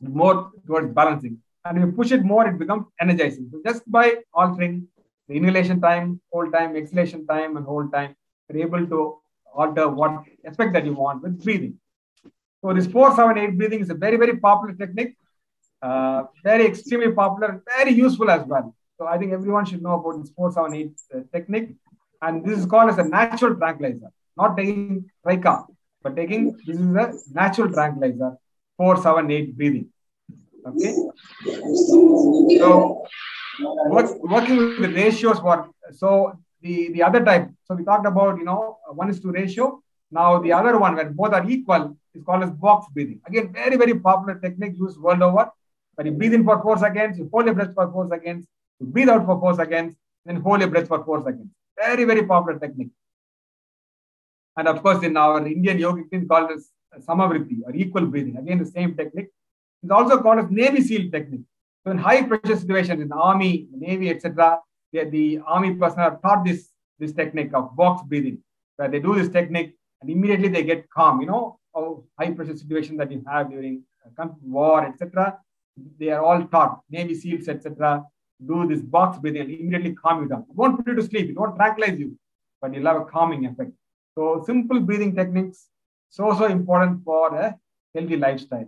more towards balancing. And if you push it more, it becomes energizing. So just by altering the inhalation time, hold time, exhalation time, and hold time, you're able to alter what aspect that you want with breathing. So this four seven eight breathing is a very, very popular technique, uh, very extremely popular, very useful as well. So I think everyone should know about this four seven eight uh, technique. And this is called as a natural tranquilizer, not taking Rika, but taking, this is a natural tranquilizer, four seven eight breathing. Okay. So work, working with the ratios for, so the, the other type, so we talked about, you know, one is two ratio. Now the other one where both are equal is called as box breathing. Again, very, very popular technique used world over. When you breathe in for four seconds, you hold your breath for four seconds, you breathe out for four seconds, then hold your breath for four seconds. Very, very popular technique. And of course, in our Indian yogic thing called as samavriti or equal breathing. Again, the same technique. It's also called as Navy SEAL technique. So in high pressure situations, in the army, navy, et cetera, the army personnel have taught this, this technique of box breathing, where they do this technique and immediately they get calm. You know, how high pressure situation that you have during war, et cetera. They are all taught, Navy SEALs, et cetera, do this box breathing and immediately calm you down. It won't put you to sleep, it won't tranquilize you, but you'll have a calming effect. So simple breathing techniques, so, so important for a healthy lifestyle.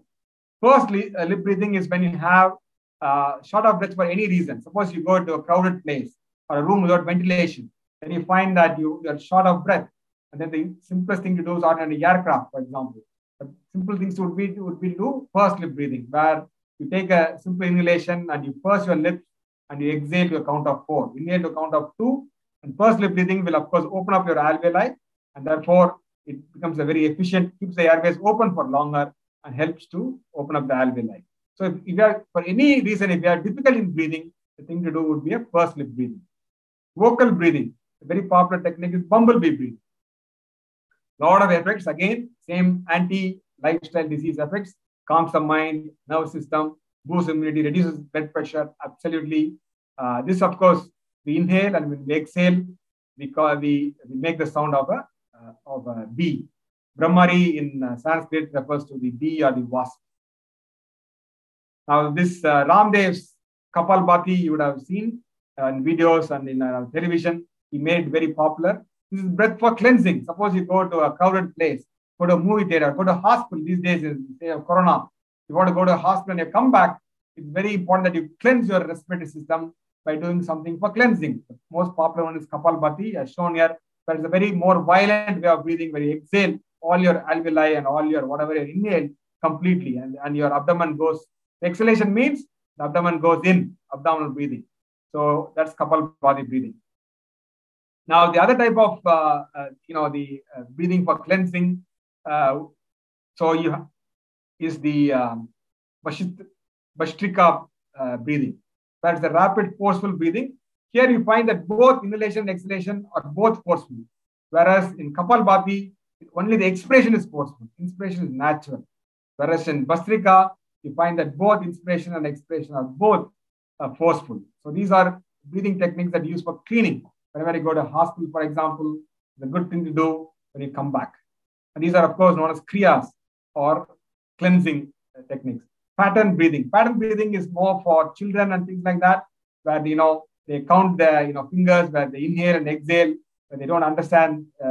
Firstly, uh, lip breathing is when you have uh, short of breath for any reason. Suppose you go to a crowded place or a room without ventilation, then you find that you, you are short of breath. And then the simplest thing to do is on an aircraft, for example. The simple things would be, would be to do first lip breathing, where you take a simple inhalation and you purse your lips and you exhale to a count of four. Inhale to a count of two. And first lip breathing will, of course, open up your alveoli. And therefore, it becomes a very efficient, keeps the airways open for longer, and helps to open up the alveoli. So if, if you are, for any reason, if you are difficult in breathing, the thing to do would be a first lip breathing. Vocal breathing, a very popular technique is bumblebee breathing. Lot of effects, again, same anti-lifestyle disease effects, calms the mind, nervous system, boosts immunity, reduces blood pressure, absolutely. Uh, this, of course, we inhale and when we exhale, we, call, we, we make the sound of a, uh, of a bee. Brahmari in uh, Sanskrit refers to the bee or the wasp. Now this uh, Ramdev's Kapalbhati you would have seen uh, in videos and in uh, television. He made it very popular. This is breath for cleansing. Suppose you go to a crowded place, go to a movie theater, go to a hospital these days in the day of Corona. You want to go to a hospital and you come back. It's very important that you cleanse your respiratory system by doing something for cleansing. The most popular one is Kapalbhati, as shown here. But it's a very more violent way of breathing where you exhale all your alveoli and all your whatever you inhale completely, and, and your abdomen goes, the exhalation means the abdomen goes in, abdominal breathing. So that's Kapalbhati breathing. Now the other type of, uh, uh, you know, the uh, breathing for cleansing, uh, so you is the um, Bhastrika uh, breathing. That's the rapid forceful breathing. Here you find that both inhalation and exhalation are both forceful, whereas in Kapalbhati, only the expiration is forceful. Inspiration is natural. Whereas in Bhastrika, you find that both inspiration and expiration are both uh, forceful. So these are breathing techniques that you use for cleaning. Whenever you go to a hospital, for example, it's a good thing to do when you come back. And these are, of course, known as kriyas or cleansing uh, techniques. Pattern breathing. Pattern breathing is more for children and things like that, where, you know, they count their, you know, fingers, where they inhale and exhale, where they don't understand uh,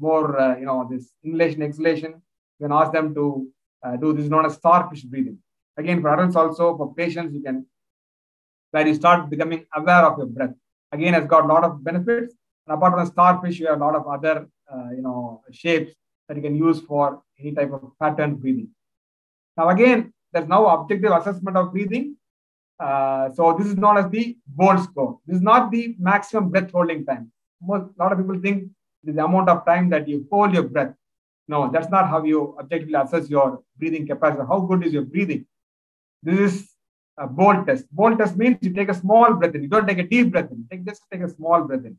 more, uh, you know, this inhalation, exhalation, you can ask them to uh, do this, known as starfish breathing. Again, for adults also, for patients, you can, where you start becoming aware of your breath. Again, it's got a lot of benefits. And apart from starfish, you have a lot of other, uh, you know, shapes that you can use for any type of pattern breathing. Now, again, there's now objective assessment of breathing. Uh, so this is known as the BOLD score. This is not the maximum breath holding time. Most, a lot of people think the amount of time that you hold your breath. No, that's not how you objectively assess your breathing capacity. How good is your breathing? This is a BOLD test. BOLD test means you take a small breath in. You don't take a deep breath in. You take, just take a small breath in.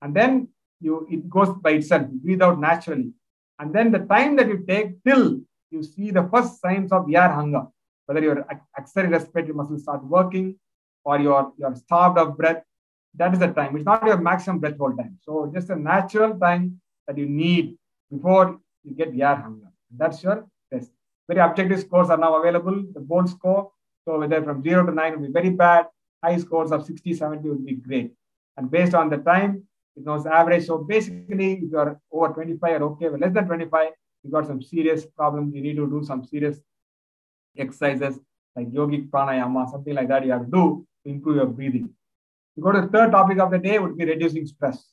And then you, it goes by itself. You breathe out naturally. And then the time that you take till you see the first signs of air hunger, whether your axillary respiratory muscles start working or you're, you're starved of breath, that is the time. It's not your maximum breath hold time. So just a natural time that you need before you get air hunger. That's your test. Very objective scores are now available. The BOLD score, so whether from zero to nine would be very bad. High scores of sixty, seventy would be great. And based on the time, it knows the average. So basically, if you are over twenty-five or okay, but less than twenty-five, you got some serious problems. You need to do some serious exercises like yogic pranayama, something like that you have to do to improve your breathing. You go to the third topic of the day would be reducing stress.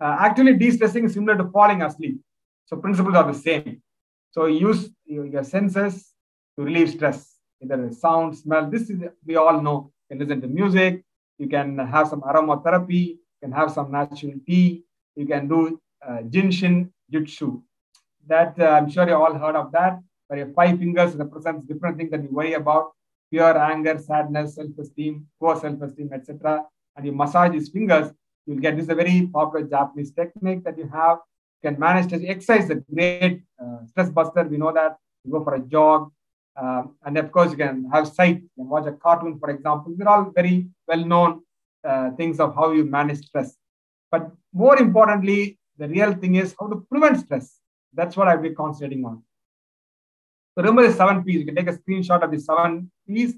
Uh, actually, de-stressing is similar to falling asleep. So principles are the same. So you use your senses to relieve stress, either sound, smell. This is, we all know, you can listen to music, you can have some aromatherapy, you can have some natural tea, you can do uh, Jinshin Jutsu. That uh, I'm sure you all heard of that, where your five fingers represents different things that you worry about, fear, anger, sadness, self-esteem, poor self-esteem, et cetera. And you massage these fingers, you'll get, this is a very popular Japanese technique that you have. You can manage to exercise the great uh, stress buster. We know that. You go for a jog. Uh, and of course, you can have sight. You can watch a cartoon, for example. These are all very well-known uh, things of how you manage stress. But more importantly, the real thing is how to prevent stress. That's what I'll be concentrating on. So remember the seven P's. You can take a screenshot of the seven P's.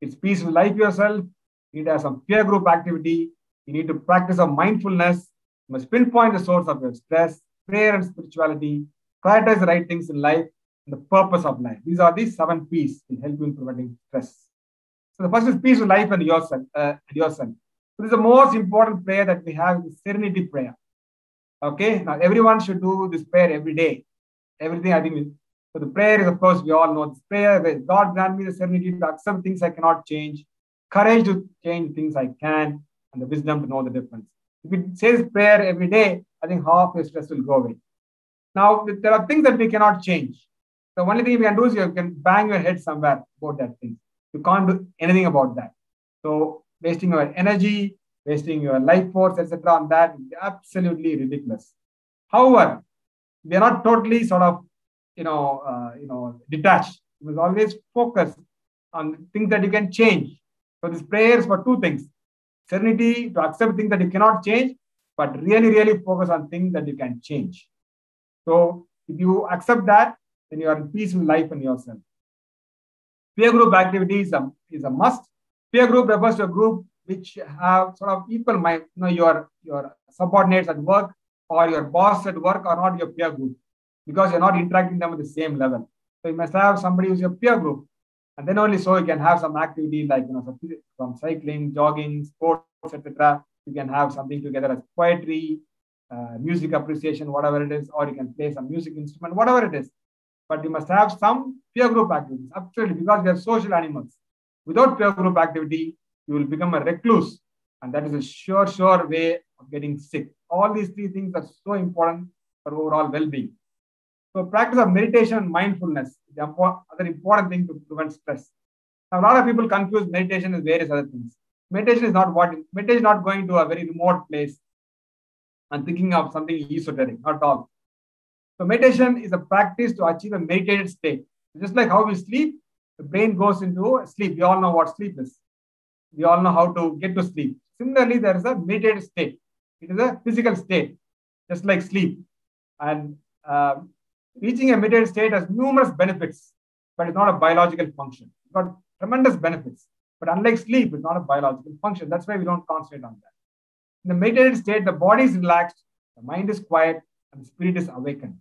It's peaceful life yourself. You need to have some peer group activity. You need to practice a mindfulness. You must pinpoint the source of your stress, prayer and spirituality, prioritize the right things in life, and the purpose of life. These are the seven P's in helping in preventing stress. So the first is peace with life and yourself. Uh, and yourself. So this is the most important prayer that we have, the serenity prayer. Okay, now everyone should do this prayer every day. Everything I think is, so the prayer is, of course, we all know this prayer. God grant me the serenity to accept things I cannot change, courage to change things I can, and the wisdom to know the difference. If you say this prayer every day, I think half your stress will go away. Now, there are things that we cannot change. The only thing we can do is you can bang your head somewhere about that thing. You can't do anything about that. So wasting your energy, wasting your life force, et cetera on that is absolutely ridiculous. However, we are not totally sort of, you know, uh, you know, detached. You must always focus on things that you can change. So this prayer is for two things. Serenity to accept things that you cannot change, but really, really focus on things that you can change. So if you accept that, then you are in peace with life and yourself. Peer group activity is a, is a must. Peer group refers to a group which have sort of equal mind, you know, your, your subordinates at work or your boss at work are not your peer group because you're not interacting them at the same level. So you must have somebody who's your peer group. And then only so you can have some activity like, you know, from cycling, jogging, sports, et cetera. You can have something together as poetry, uh, music appreciation, whatever it is, or you can play some music instrument, whatever it is. But you must have some peer group activities, absolutely, because we are social animals. Without peer group activity, you will become a recluse. And that is a sure, sure way of getting sick. All these three things are so important for overall well-being. So practice of meditation and mindfulness, the other important thing to prevent stress. Now, a lot of people confuse meditation with various other things. Meditation is not what meditation is not going to a very remote place and thinking of something esoteric, not at all. So meditation is a practice to achieve a meditated state. Just like how we sleep, the brain goes into sleep. We all know what sleep is. We all know how to get to sleep. Similarly, there is a meditated state. It is a physical state, just like sleep. And uh, reaching a meditated state has numerous benefits, but it's not a biological function. It's got tremendous benefits. But unlike sleep, it's not a biological function. That's why we don't concentrate on that. In the meditated state, the body is relaxed, the mind is quiet, and the spirit is awakened.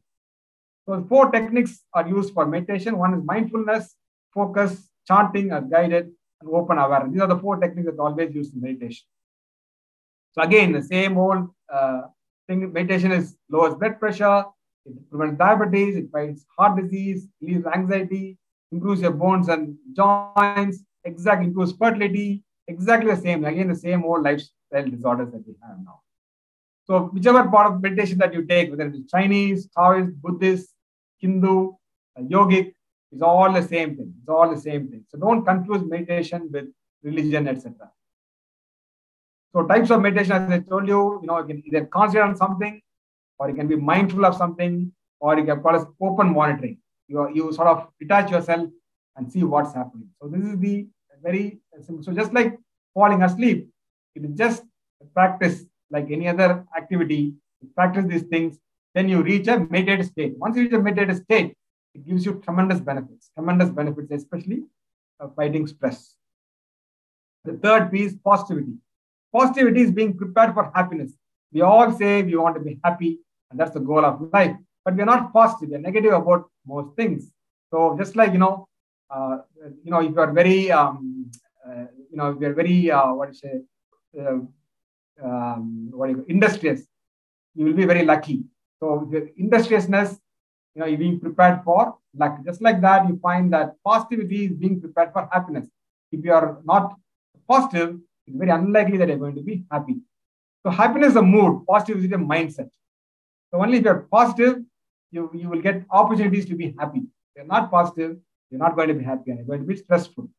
So four techniques are used for meditation. One is mindfulness, focus, chanting as guided, and open awareness. These are the four techniques that are always used in meditation. So again, the same old uh, thing, meditation is lowers blood pressure, it prevents diabetes, it fights heart disease, relieves anxiety, improves your bones and joints, exactly improves fertility, exactly the same, again, the same old lifestyle disorders that we have now. So whichever part of meditation that you take, whether it is Chinese, Taoist, Buddhist, Hindu, yogic, it's all the same thing. It's all the same thing. So don't confuse meditation with religion, et cetera. So types of meditation, as I told you, you know, you can either concentrate on something, or you can be mindful of something, or you can call us open monitoring. You, you sort of detach yourself and see what's happening. So this is the very simple. So just like falling asleep, it is just practice like any other activity. You practice these things, then you reach a meditated state. Once you reach a meditated state, it gives you tremendous benefits, tremendous benefits, especially uh, fighting stress. The third P is positivity. Positivity is being prepared for happiness. We all say we want to be happy, and that's the goal of life. But we're not positive. We're negative about most things. So just like, you know, uh, you know, if you're very, um, uh, you know, if you're very, uh, what do you say, uh, um, what do you, industrious, you will be very lucky. So with your industriousness, you know, you're being prepared for luck. Just like that, you find that positivity is being prepared for happiness. If you are not positive, it's very unlikely that you're going to be happy. So happiness is a mood, positivity is a mindset. So only if you're positive, you, you will get opportunities to be happy. If you're not positive, you're not going to be happy and you're going to be stressful.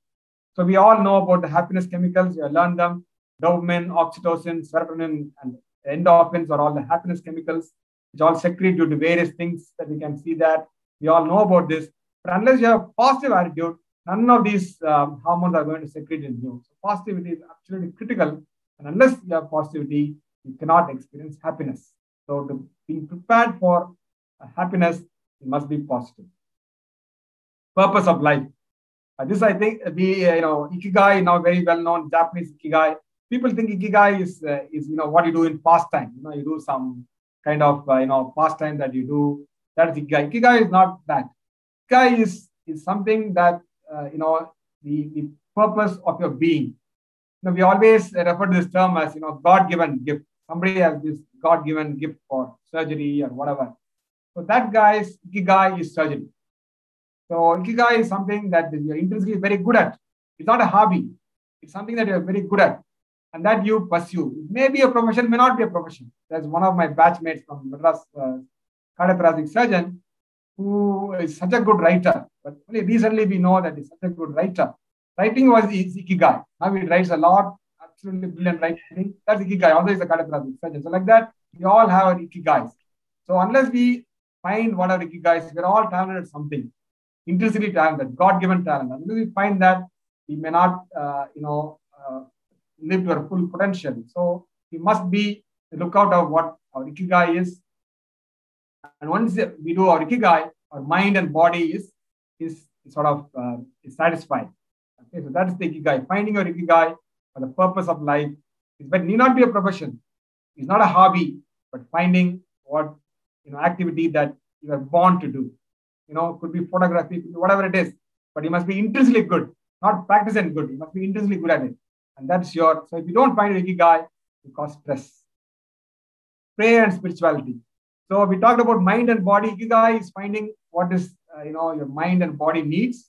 So we all know about the happiness chemicals. You learn them. Dopamine, oxytocin, serotonin, and endorphins are all the happiness chemicals, which all secrete due to various things that we can see that. We all know about this. But unless you have a positive attitude, none of these um, hormones are going to secrete in you. So positivity is absolutely critical. And unless you have positivity, you cannot experience happiness. So to be prepared for happiness, you must be positive. Purpose of life. Uh, this, I think, the uh, you know, Ikigai, now very well known, Japanese Ikigai. People think Ikigai is, uh, is you know, what you do in pastime. You know, you do some kind of, uh, you know, pastime that you do. That is Ikigai. Ikigai is not that. Ikigai is, is something that, uh, you know, the, the purpose of your being. You know, we always refer to this term as, you know, God-given gift. Somebody has this God-given gift for surgery or whatever. So that guy's Ikigai is surgery. So Ikigai is something that you're intrinsically very good at. It's not a hobby. It's something that you're very good at and that you pursue. It may be a profession, may not be a profession. There's one of my batchmates from Madras, uh, cardiothoracic surgeon, who is such a good writer. But only recently we know that he's such a good writer. Writing was his Ikigai. Now he writes a lot, absolutely brilliant writing. That's Ikigai, although he's a cardiothoracic surgeon. So like that, we all have our Ikigais. So unless we find what our Ikigais is, we're all talented at something. Intrinsically talented, God-given talent. Unless we find that, we may not, uh, you know, uh, live to our full potential. So we must be lookout of what our Ikigai is. And once we do our Ikigai, our mind and body is, is sort of uh, is satisfied. Okay, so that is the Ikigai. Finding your Ikigai for the purpose of life. It need not be a profession. It's not a hobby, but finding what, you know, activity that you are born to do. You know, could be photography, could be whatever it is. But you must be intrinsically good, not practice and good. You must be intrinsically good at it. And that's your, so if you don't find your Ikigai, you cause stress. Prayer and spirituality. So we talked about mind and body. Ikigai is finding what is, uh, you know, your mind and body needs.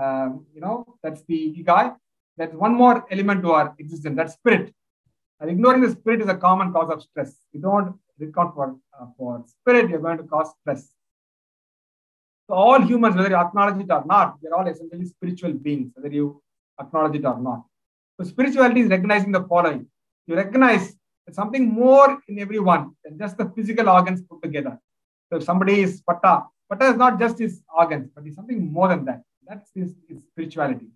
Um, you know, that's the Ikigai. That's one more element to our existence, that's spirit. And ignoring the spirit is a common cause of stress. You don't account for, uh, for spirit, you're going to cause stress. So all humans, whether you acknowledge it or not, they're all essentially spiritual beings, whether you acknowledge it or not. So spirituality is recognizing the following. You recognize something more in everyone than just the physical organs put together. So if somebody is Patta, Patta is not just his organs, but it's something more than that. That's his, his spirituality.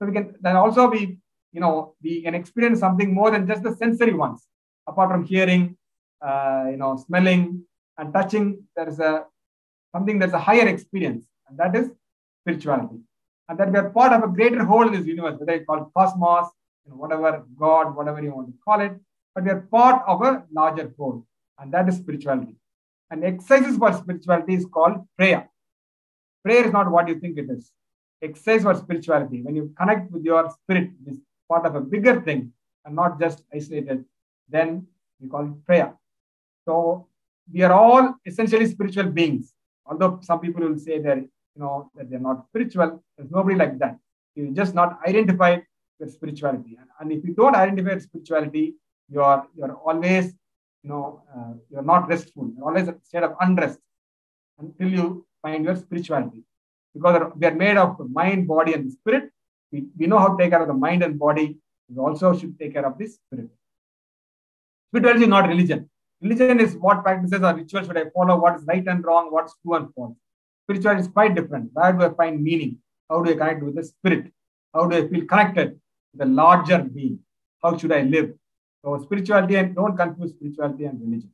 So we can then also we, you know, we can experience something more than just the sensory ones. Apart from hearing, uh, you know, smelling and touching, there is a something that's a higher experience, and that is spirituality. And that we are part of a greater whole in this universe, whether you call it cosmos, you know, whatever, God, whatever you want to call it. But we are part of a larger whole, and that is spirituality. And exercises for spirituality is called prayer. Prayer is not what you think it is. Exercise for spirituality, when you connect with your spirit, which is part of a bigger thing and not just isolated, then we call it prayer. So we are all essentially spiritual beings. Although some people will say that, you know, that they're not spiritual, there's nobody like that. You're just not identified with spirituality. And if you don't identify with spirituality, You are, you are always, you know, uh, you are not restful. You're always in a state of unrest until you find your spirituality. Because we are made of mind, body, and spirit. We, we know how to take care of the mind and body. We also should take care of the spirit. Spirituality is not religion. Religion is what practices or rituals should I follow, what is right and wrong, what's true and false. Spirituality is quite different. Where do I find meaning? How do I connect with the spirit? How do I feel connected with the larger being? How should I live? So spirituality, and don't confuse spirituality and religion.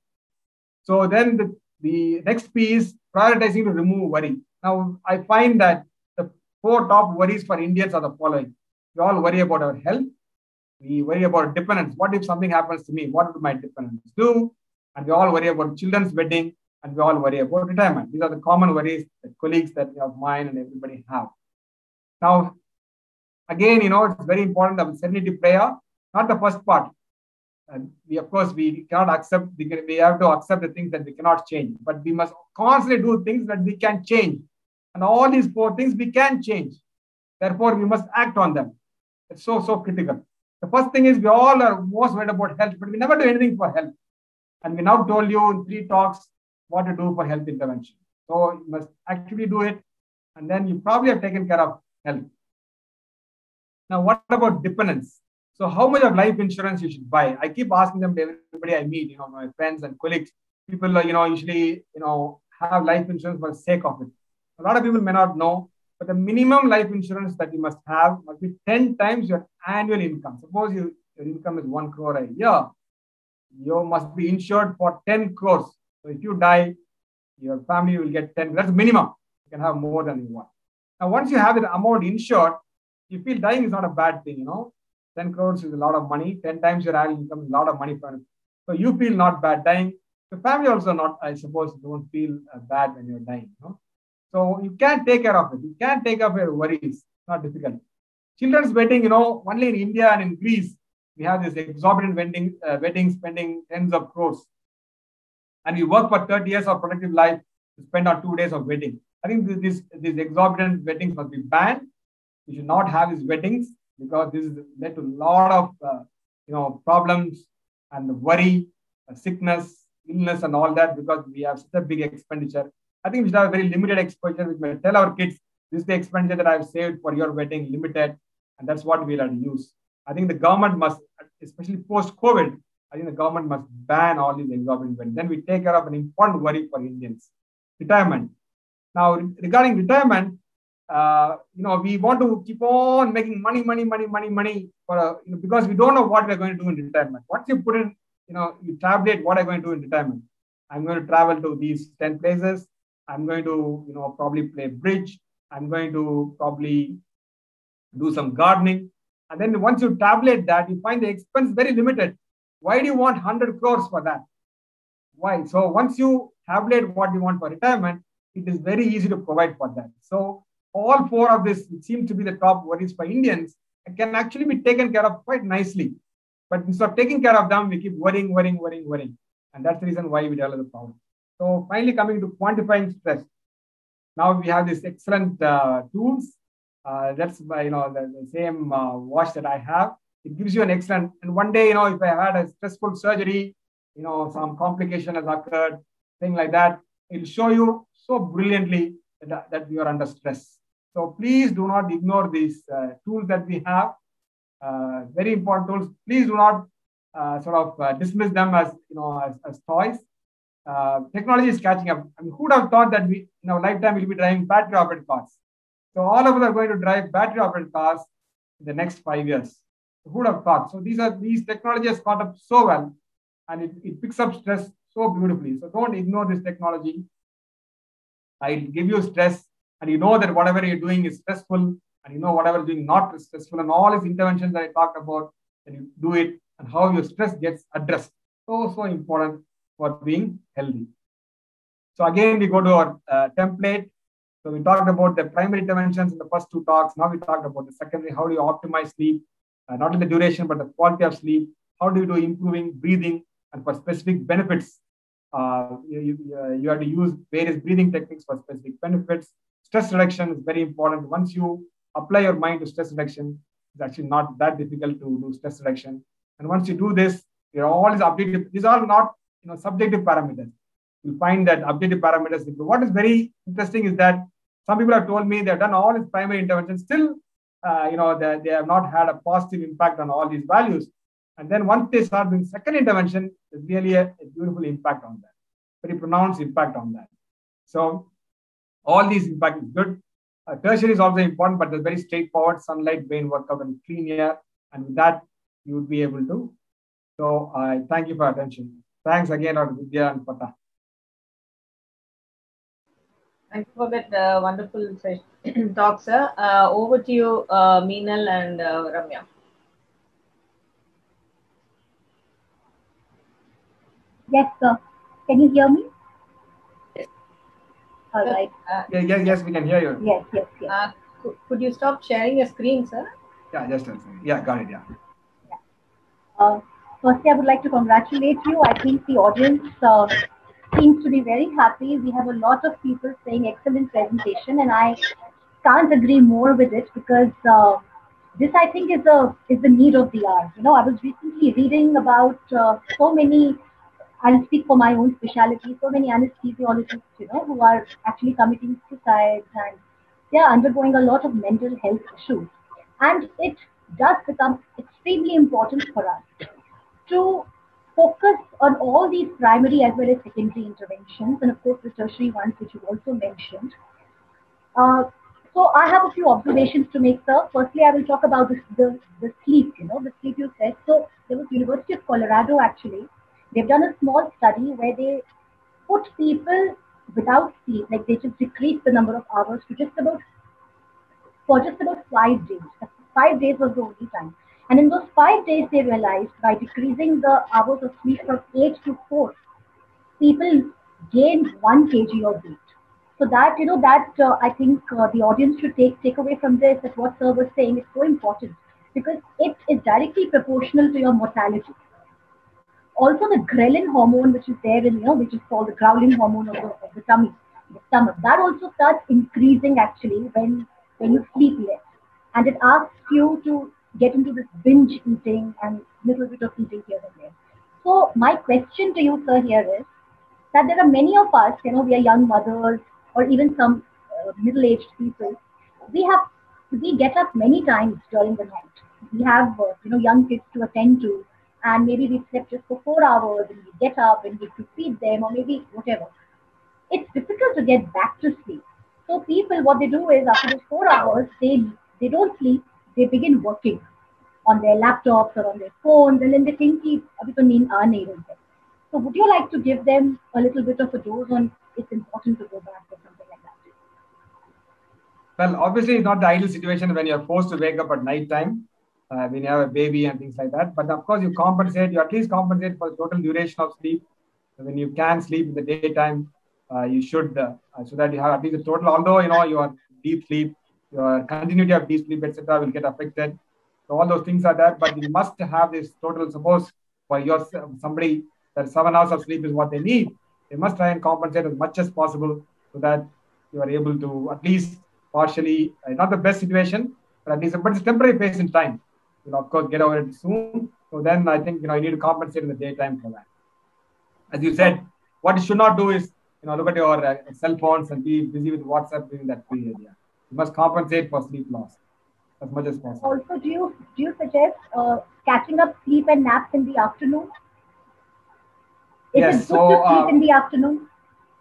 So then the, the next P is prioritizing to remove worry. Now, I find that the four top worries for Indians are the following. We all worry about our health, We worry about dependents. What if something happens to me? What would my dependents do? And we all worry about children's wedding, and we all worry about retirement. These are the common worries that colleagues that of mine and everybody have. Now, again, you know, it's very important that serenity prayer, not the first part. And we, of course, we cannot accept, we have to accept the things that we cannot change, but we must constantly do things that we can change. And all these four things we can change. Therefore, we must act on them. It's so, so critical. The first thing is we all are most worried about health, but we never do anything for health. And we now told you in three talks what to do for health intervention. So you must actually do it. And then you probably have taken care of health. Now, what about dependence? So how much of life insurance you should buy? I keep asking them to everybody I meet, you know, my friends and colleagues. People, you know, usually, you know, have life insurance for the sake of it. A lot of people may not know, but the minimum life insurance that you must have must be ten times your annual income. Suppose you, your income is one crore a year. You must be insured for ten crores. So if you die, your family will get ten. That's minimum. You can have more than one. Now, once you have that amount insured, you feel dying is not a bad thing, you know. ten crores is a lot of money. ten times your annual income is a lot of money. For so you feel not bad dying. The family also not, I suppose, don't feel bad when you're dying. You know? So you can take care of it. You can take care of your worries. It's not difficult. Children's wedding, you know, only in India and in Greece, we have this exorbitant wedding, uh, wedding spending tens of crores. And we work for thirty years of productive life to spend on two days of wedding. I think this, this, these exorbitant weddings must be banned. You should not have these weddings, because this has led to a lot of uh, you know, problems and worry, uh, sickness, illness and all that, because we have such a big expenditure. I think we should have a very limited expenditure. We may tell our kids, this is the expenditure that I've saved for your wedding, limited, and that's what we'll use. I think the government must, especially post-COVID, I think the government must ban all these exorbitant weddings. Then we take care of an important worry for Indians, retirement. Now, regarding retirement, Uh, you know, we want to keep on making money, money, money, money, money for a, you know, because we don't know what we're going to do in retirement. Once you put in, you know, you tabulate what I'm going to do in retirement. I'm going to travel to these ten places. I'm going to, you know, probably play bridge. I'm going to probably do some gardening. And then once you tabulate that, you find the expense very limited. Why do you want one hundred crores for that? Why? So once you tabulate what you want for retirement, it is very easy to provide for that. So all four of this seem to be the top worries for Indians and can actually be taken care of quite nicely. But instead of taking care of them, we keep worrying, worrying, worrying, worrying. And that's the reason why we develop the problem. So finally coming to quantifying stress. Now we have these excellent uh, tools. Uh, that's by, you know, the, the same uh, watch that I have. It gives you an excellent, and one day, you know, if I had a stressful surgery, you know, some complication has occurred, thing like that, it'll show you so brilliantly that, that you are under stress. So please do not ignore these uh, tools that we have, uh, very important tools. Please do not uh, sort of uh, dismiss them as, you know, as, as toys. Uh, technology is catching up. I mean, who would have thought that we, in our lifetime, we'll be driving battery-operated cars? So all of us are going to drive battery-operated cars in the next five years. So who would have thought? So these are these technologies caught up so well, and it, it picks up stress so beautifully. So don't ignore this technology. I'll give you stress. And you know that whatever you're doing is stressful, and you know whatever you're doing not is stressful, and all these interventions that I talked about, that you do it, and how your stress gets addressed. So, so important for being healthy. So again, we go to our uh, template. So we talked about the primary interventions in the first two talks. Now we talked about the secondary, how do you optimize sleep, uh, not only the duration, but the quality of sleep. How do you do improving breathing, and for specific benefits, uh, you, you, uh, you have to use various breathing techniques for specific benefits. Stress reduction is very important. Once you apply your mind to stress reduction, it's actually not that difficult to do stress reduction. And once you do this, you're always updated. These are not, you know, subjective parameters. You'll find that updated parameters. What is very interesting is that some people have told me they've done all these primary interventions. Still, uh, you know, they, they have not had a positive impact on all these values. And then once they start doing second intervention, there's really a, a beautiful impact on that. Very pronounced impact on that. So all these impact is good. Uh, tertiary is also important, but they're very straightforward: sunlight, brain workout, and clean air. And with that, you would be able to. So I uh, thank you for your attention. Thanks again, Doctor Vidya and Patta. Thank you for that uh, wonderful talk, sir. Uh, over to you, uh, Meenal and uh, Ramya. Yes, sir. Can you hear me? Yes. All sir, right. Uh, yeah, yeah, yes, we can hear you. Yes, yes, yes. Uh, could, could you stop sharing your screen, sir? Yeah, just yes, yeah, got it. Yeah. yeah. Uh, firstly, I would like to congratulate you. I think the audience uh, seems to be very happy. We have a lot of people saying excellent presentation, and I can't agree more with it because uh, this, I think, is the is the need of the hour. You know, I was recently reading about uh, so many. I'll speak for my own specialty. So many anesthesiologists, you know, who are actually committing suicide, and they are undergoing a lot of mental health issues. And it does become extremely important for us to focus on all these primary as well as secondary interventions, and of course the tertiary ones, which you also mentioned. Uh, so I have a few observations to make, sir. Firstly, I will talk about the, the, the sleep, you know, the sleep you said. So there was University of Colorado, actually. They've done a small study where they put people without sleep, like they just decreased the number of hours to just about for just about five days. Five days was the only time. And in those five days, they realized by decreasing the hours of sleep from eight to four, people gained one kg of weight. So that, you know, that uh, I think uh, the audience should take, take away from this that what sir was saying is so important because it is directly proportional to your mortality. Also the ghrelin hormone, which is there in, you know, which is called the growling hormone of the, of the tummy, the stomach, that also starts increasing actually when when you sleep less, and it asks you to get into this binge eating and little bit of eating here and there. So my question to you, sir, here is that there are many of us, you know, we are young mothers or even some uh, middle-aged people. We have, we get up many times during the night. We have, uh, you know, young kids to attend to, and maybe we slept just for four hours and we get up and we have to feed them or maybe whatever. It's difficult to get back to sleep. So people, what they do is after those four hours, they they don't sleep. They begin working on their laptops or on their phones, and then they think they So would you like to give them a little bit of a dose on it's important to go back or something like that? Well, obviously, it's not the ideal situation when you're forced to wake up at night time. Uh, when you have a baby and things like that. But of course, you compensate. You at least compensate for the total duration of sleep. So when you can sleep in the daytime, uh, you should uh, so that you have at least a total. Although you know your deep sleep, your continuity of deep sleep, et cetera, will get affected. So all those things are there. But you must have this total. Suppose for your somebody that seven hours of sleep is what they need. They must try and compensate as much as possible so that you are able to at least partially. Uh, not the best situation, but at least but it's a temporary phase in time. You know, of course, get over it soon. So then I think, you know, you need to compensate in the daytime for that. As you said, what you should not do is, you know, look at your uh, cell phones and be busy with WhatsApp during that period. Yeah. You must compensate for sleep loss as much as possible. Also, do you, do you suggest uh, catching up sleep and naps in the afternoon? Is yes, it good so, to sleep uh, in the afternoon?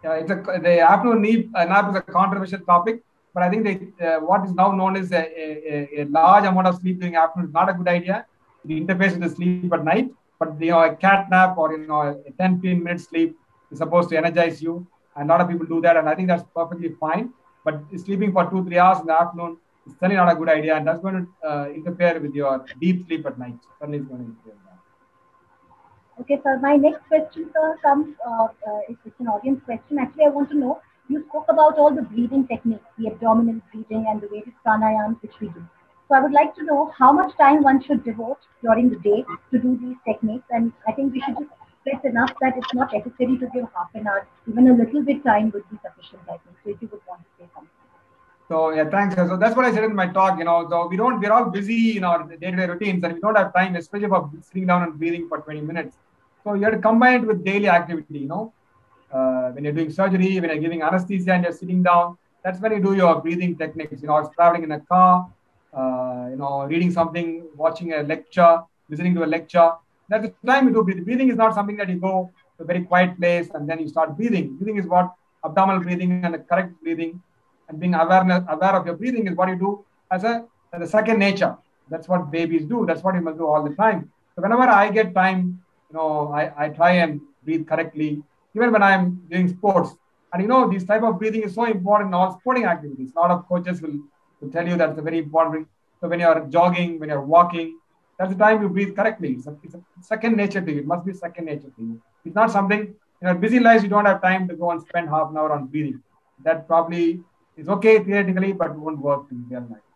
Yeah, it's a, the afternoon need, uh, nap is a controversial topic. But I think they, uh, what is now known as a, a, a large amount of sleep during afternoon is not a good idea. It interferes with the sleep at night. But you know, a cat nap or you know, a ten to fifteen minute sleep is supposed to energize you. And a lot of people do that. And I think that's perfectly fine. But sleeping for two, three hours in the afternoon is certainly not a good idea. And that's going to uh, interfere with your deep sleep at night. Certainly it's going to interfere with that. Okay, sir. My next question, sir, comes, uh, uh, it's, it's an audience question. Actually, I want to know. You spoke about all the breathing techniques, the abdominal breathing and the various pranayams which we do. So I would like to know how much time one should devote during the day to do these techniques. And I think we should just stress enough that it's not necessary to give half an hour. Even a little bit time would be sufficient, I think. So if you would want to say something. So yeah, thanks. So that's what I said in my talk, you know, so we don't, we're all busy in our day-to-day routines and we don't have time, especially for sitting down and breathing for twenty minutes. So you have to combine it with daily activity, you know. Uh, when you're doing surgery, when you're giving anesthesia and you're sitting down, that's when you do your breathing techniques, you know, traveling in a car, uh, you know, reading something, watching a lecture, listening to a lecture. That's the time you do breathing. Breathing is not something that you go to a very quiet place and then you start breathing. Breathing is what abdominal breathing and the correct breathing and being awareness, aware of your breathing is what you do as a, as a second nature. That's what babies do. That's what you must do all the time. So whenever I get time, you know, I, I try and breathe correctly. Even when I'm doing sports. And you know, this type of breathing is so important in all sporting activities. A lot of coaches will, will tell you that's a very important thing. So when you're jogging, when you're walking, that's the time you breathe correctly. It's, a, it's a second nature to you. It must be second nature to you. It's not something, in our busy lives, you don't have time to go and spend half an hour on breathing. That probably is okay theoretically, but won't work in real life.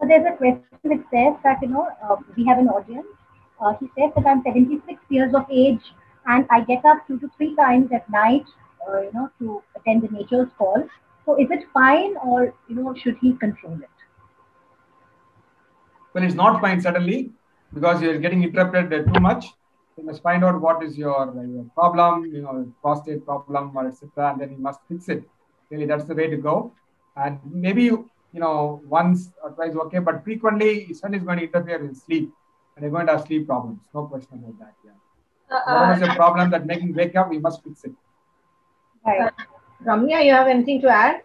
So there's a question which says that, you know, uh, we have an audience. Uh, he says that I'm seventy-six years of age and I get up two to three times at night, uh, you know, to attend the nature's call. So is it fine or, you know, should he control it? Well, it's not fine suddenly because you're getting interrupted too much. You must find out what is your, your problem, you know, prostate problem or et cetera, and then you must fix it. Really, that's the way to go. And maybe, you know, once or twice, okay, but frequently, your sun is going to interfere with sleep and you're going to have sleep problems. No question about that. Yeah. What is a problem that making wake up, we must fix it. Right. Ramya, you have anything to add?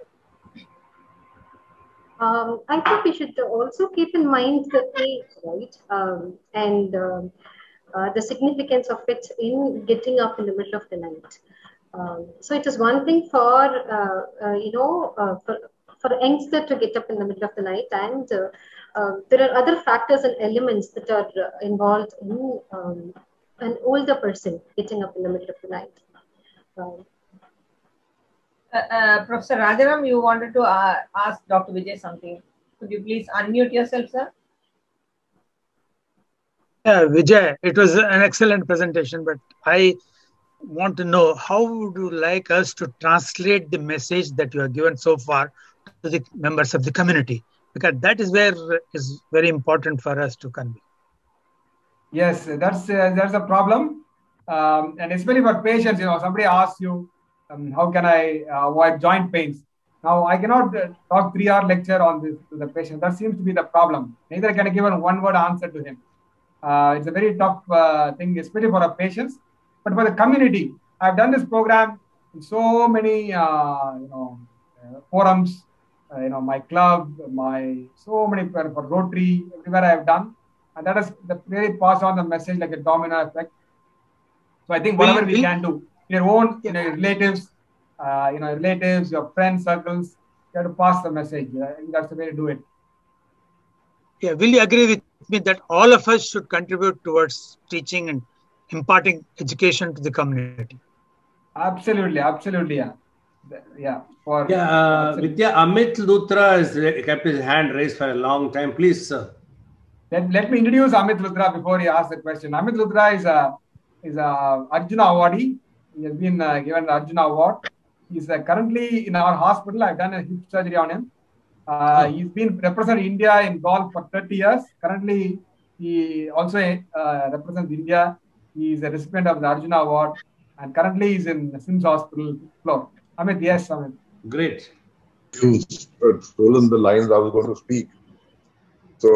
Um, I think we should also keep in mind the age, right? Um, and um, uh, the significance of it in getting up in the middle of the night. Um, so it is one thing for, uh, uh, you know, uh, for, for a youngster to get up in the middle of the night. And uh, uh, there are other factors and elements that are involved in um, an older person getting up in the middle of the night. Um, Uh, uh, Professor Rajaram, you wanted to uh, ask Doctor Vijay something. Could you please unmute yourself, sir? Yeah, Vijay, it was an excellent presentation, but I want to know how would you like us to translate the message that you have given so far to the members of the community? Because that is where is very important for us to convey. Yes, that's, uh, that's a problem. Um, and especially for patients, you know, somebody asks you, Um, how can I uh, avoid joint pains? Now, I cannot uh, talk three-hour lecture on this to the patient. That seems to be the problem. Neither can I give a one-word answer to him. Uh, it's a very tough uh, thing, especially for our patients. But for the community, I've done this program in so many uh, you know, uh, forums, uh, you know, my club, my so many for, for Rotary, everywhere I've done. And that has really passed on the message like a domino effect. So I think whatever we can do, your own, you know, your relatives, uh, you know, your relatives, your friends, circles, you have to pass the message. I think that's the way to do it. Yeah, will you agree with me that all of us should contribute towards teaching and imparting education to the community? Absolutely, absolutely, yeah. Yeah, for, yeah uh, Vidya, Amit Luthra has kept his hand raised for a long time. Please, sir. Let, let me introduce Amit Luthra before he asks the question. Amit Luthra is a, is a Arjuna awardee. He has been uh, given the Arjuna Award. He's uh, currently in our hospital. I've done a hip surgery on him. Uh, he's been representing India in golf for thirty years. Currently, he also uh, represents India. He's a recipient of the Arjuna Award. And currently, he's in Sims Hospital floor. Amit, yes, Amit. Great. You've stolen the lines I was going to speak. So,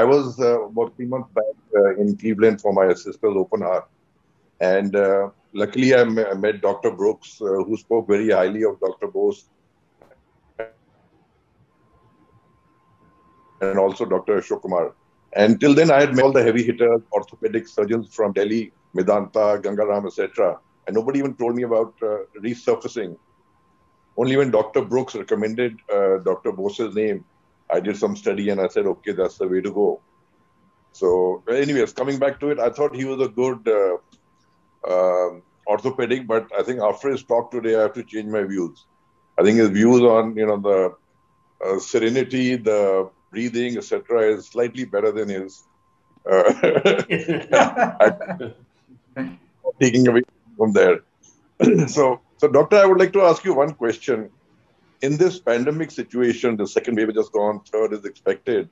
I was uh, about three months back uh, in Cleveland for my sister's open heart. And... Uh, Luckily, I met Doctor Brooks, uh, who spoke very highly of Doctor Bose and also Doctor Ashok Kumar. And till then, I had met all the heavy hitters, orthopedic surgeons from Delhi, Medanta, Gangaram, et cetera. And nobody even told me about uh, resurfacing. Only when Doctor Brooks recommended uh, Doctor Bose's name, I did some study and I said, okay, that's the way to go. So anyways, coming back to it, I thought he was a good... Uh, Uh, orthopedic, but I think after his talk today, I have to change my views. I think his views on, you know, the uh, serenity, the breathing, et cetera, is slightly better than his. Uh, taking away from there. so, so doctor, I would like to ask you one question. In this pandemic situation, the second wave has just gone. Third is expected.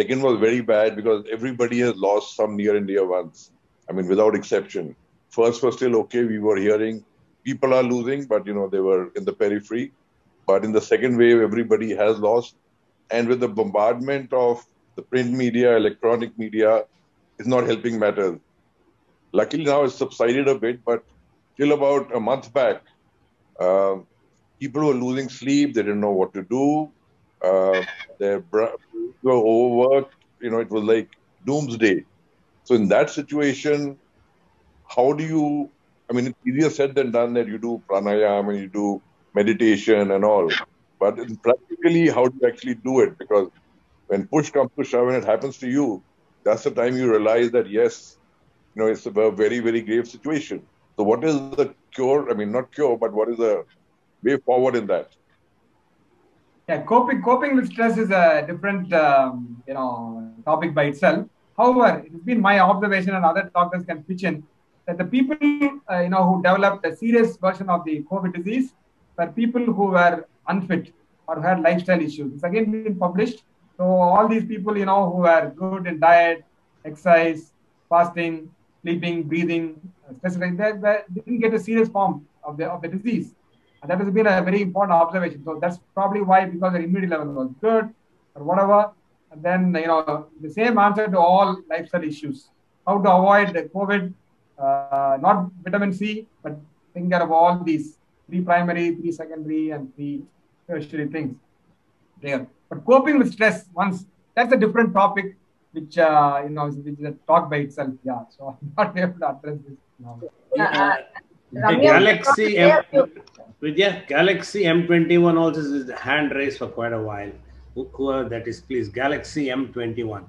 Second was very bad because everybody has lost some near and dear ones. I mean, without exception. First was still okay. We were hearing people are losing, but, you know, they were in the periphery. But in the second wave, everybody has lost. And with the bombardment of the print media, electronic media, it's not helping matters. Luckily, now it's subsided a bit, but till about a month back, uh, people were losing sleep. They didn't know what to do. Uh, they were overworked. You know, it was like doomsday. So in that situation, how do you, I mean, it's easier said than done that you do pranayama and you do meditation and all. But practically, how do you actually do it? Because when push comes to shove and it happens to you, that's the time you realize that, yes, you know, it's a very, very grave situation. So what is the cure? I mean, not cure, but what is the way forward in that? Yeah, coping, coping with stress is a different, um, you know, topic by itself. However, it's been my observation, and other doctors can pitch in, that the people, uh, you know, who developed a serious version of the COVID disease were people who were unfit or had lifestyle issues. It's again been published. So all these people, you know, who are good in diet, exercise, fasting, sleeping, breathing, specifically, they, they didn't get a serious form of the, of the disease. And that has been a very important observation. So that's probably why, because their immunity level was good or whatever. And then, you know, the same answer to all lifestyle issues. How to avoid COVID, uh, not vitamin C, but think of all these three primary, three secondary, and three tertiary things there. But coping with stress, once, that's a different topic, which, uh, you know, which is a talk by itself. Yeah, so I'm not able to address this now. Yeah, uh, the Galaxy, M with yeah, Galaxy M twenty-one also is the hand raised for quite a while. Whoever that is, please, Galaxy M twenty-one.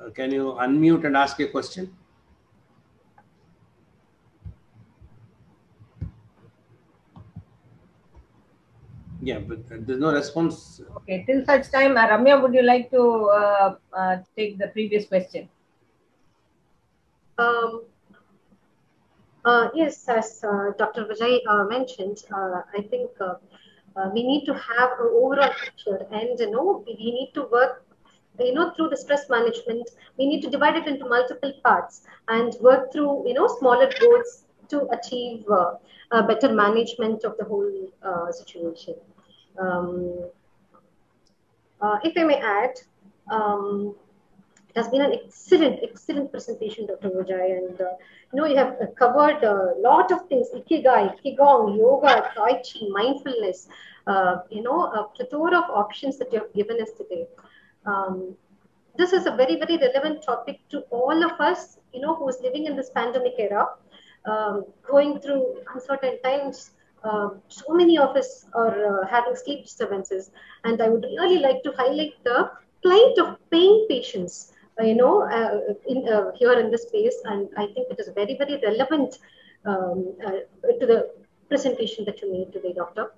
Uh, can you unmute and ask a question? Yeah, but there's no response. Okay, till such time, uh, Ramya, would you like to uh, uh, take the previous question? Um, uh, yes, as uh, Doctor Vijay uh, mentioned, uh, I think uh, uh, we need to have an overall picture, and you know, we need to work, you know, through the stress management. We need to divide it into multiple parts and work through, you know, smaller goals to achieve uh, a better management of the whole uh, situation. Um, uh, if I may add, um, it has been an excellent, excellent presentation, Doctor Vijay, and uh, you know, you have covered a lot of things: Ikigai, Qigong, yoga, Tai Chi, mindfulness. Uh, you know, a plethora of options that you have given us today. Um, this is a very, very relevant topic to all of us, you know, who is living in this pandemic era. Um, going through uncertain times, uh, so many of us are uh, having sleep disturbances, and I would really like to highlight the plight of pain patients, uh, you know, uh, in, uh, here in this space, and I think it is very, very relevant um, uh, to the presentation that you made today, Doctor.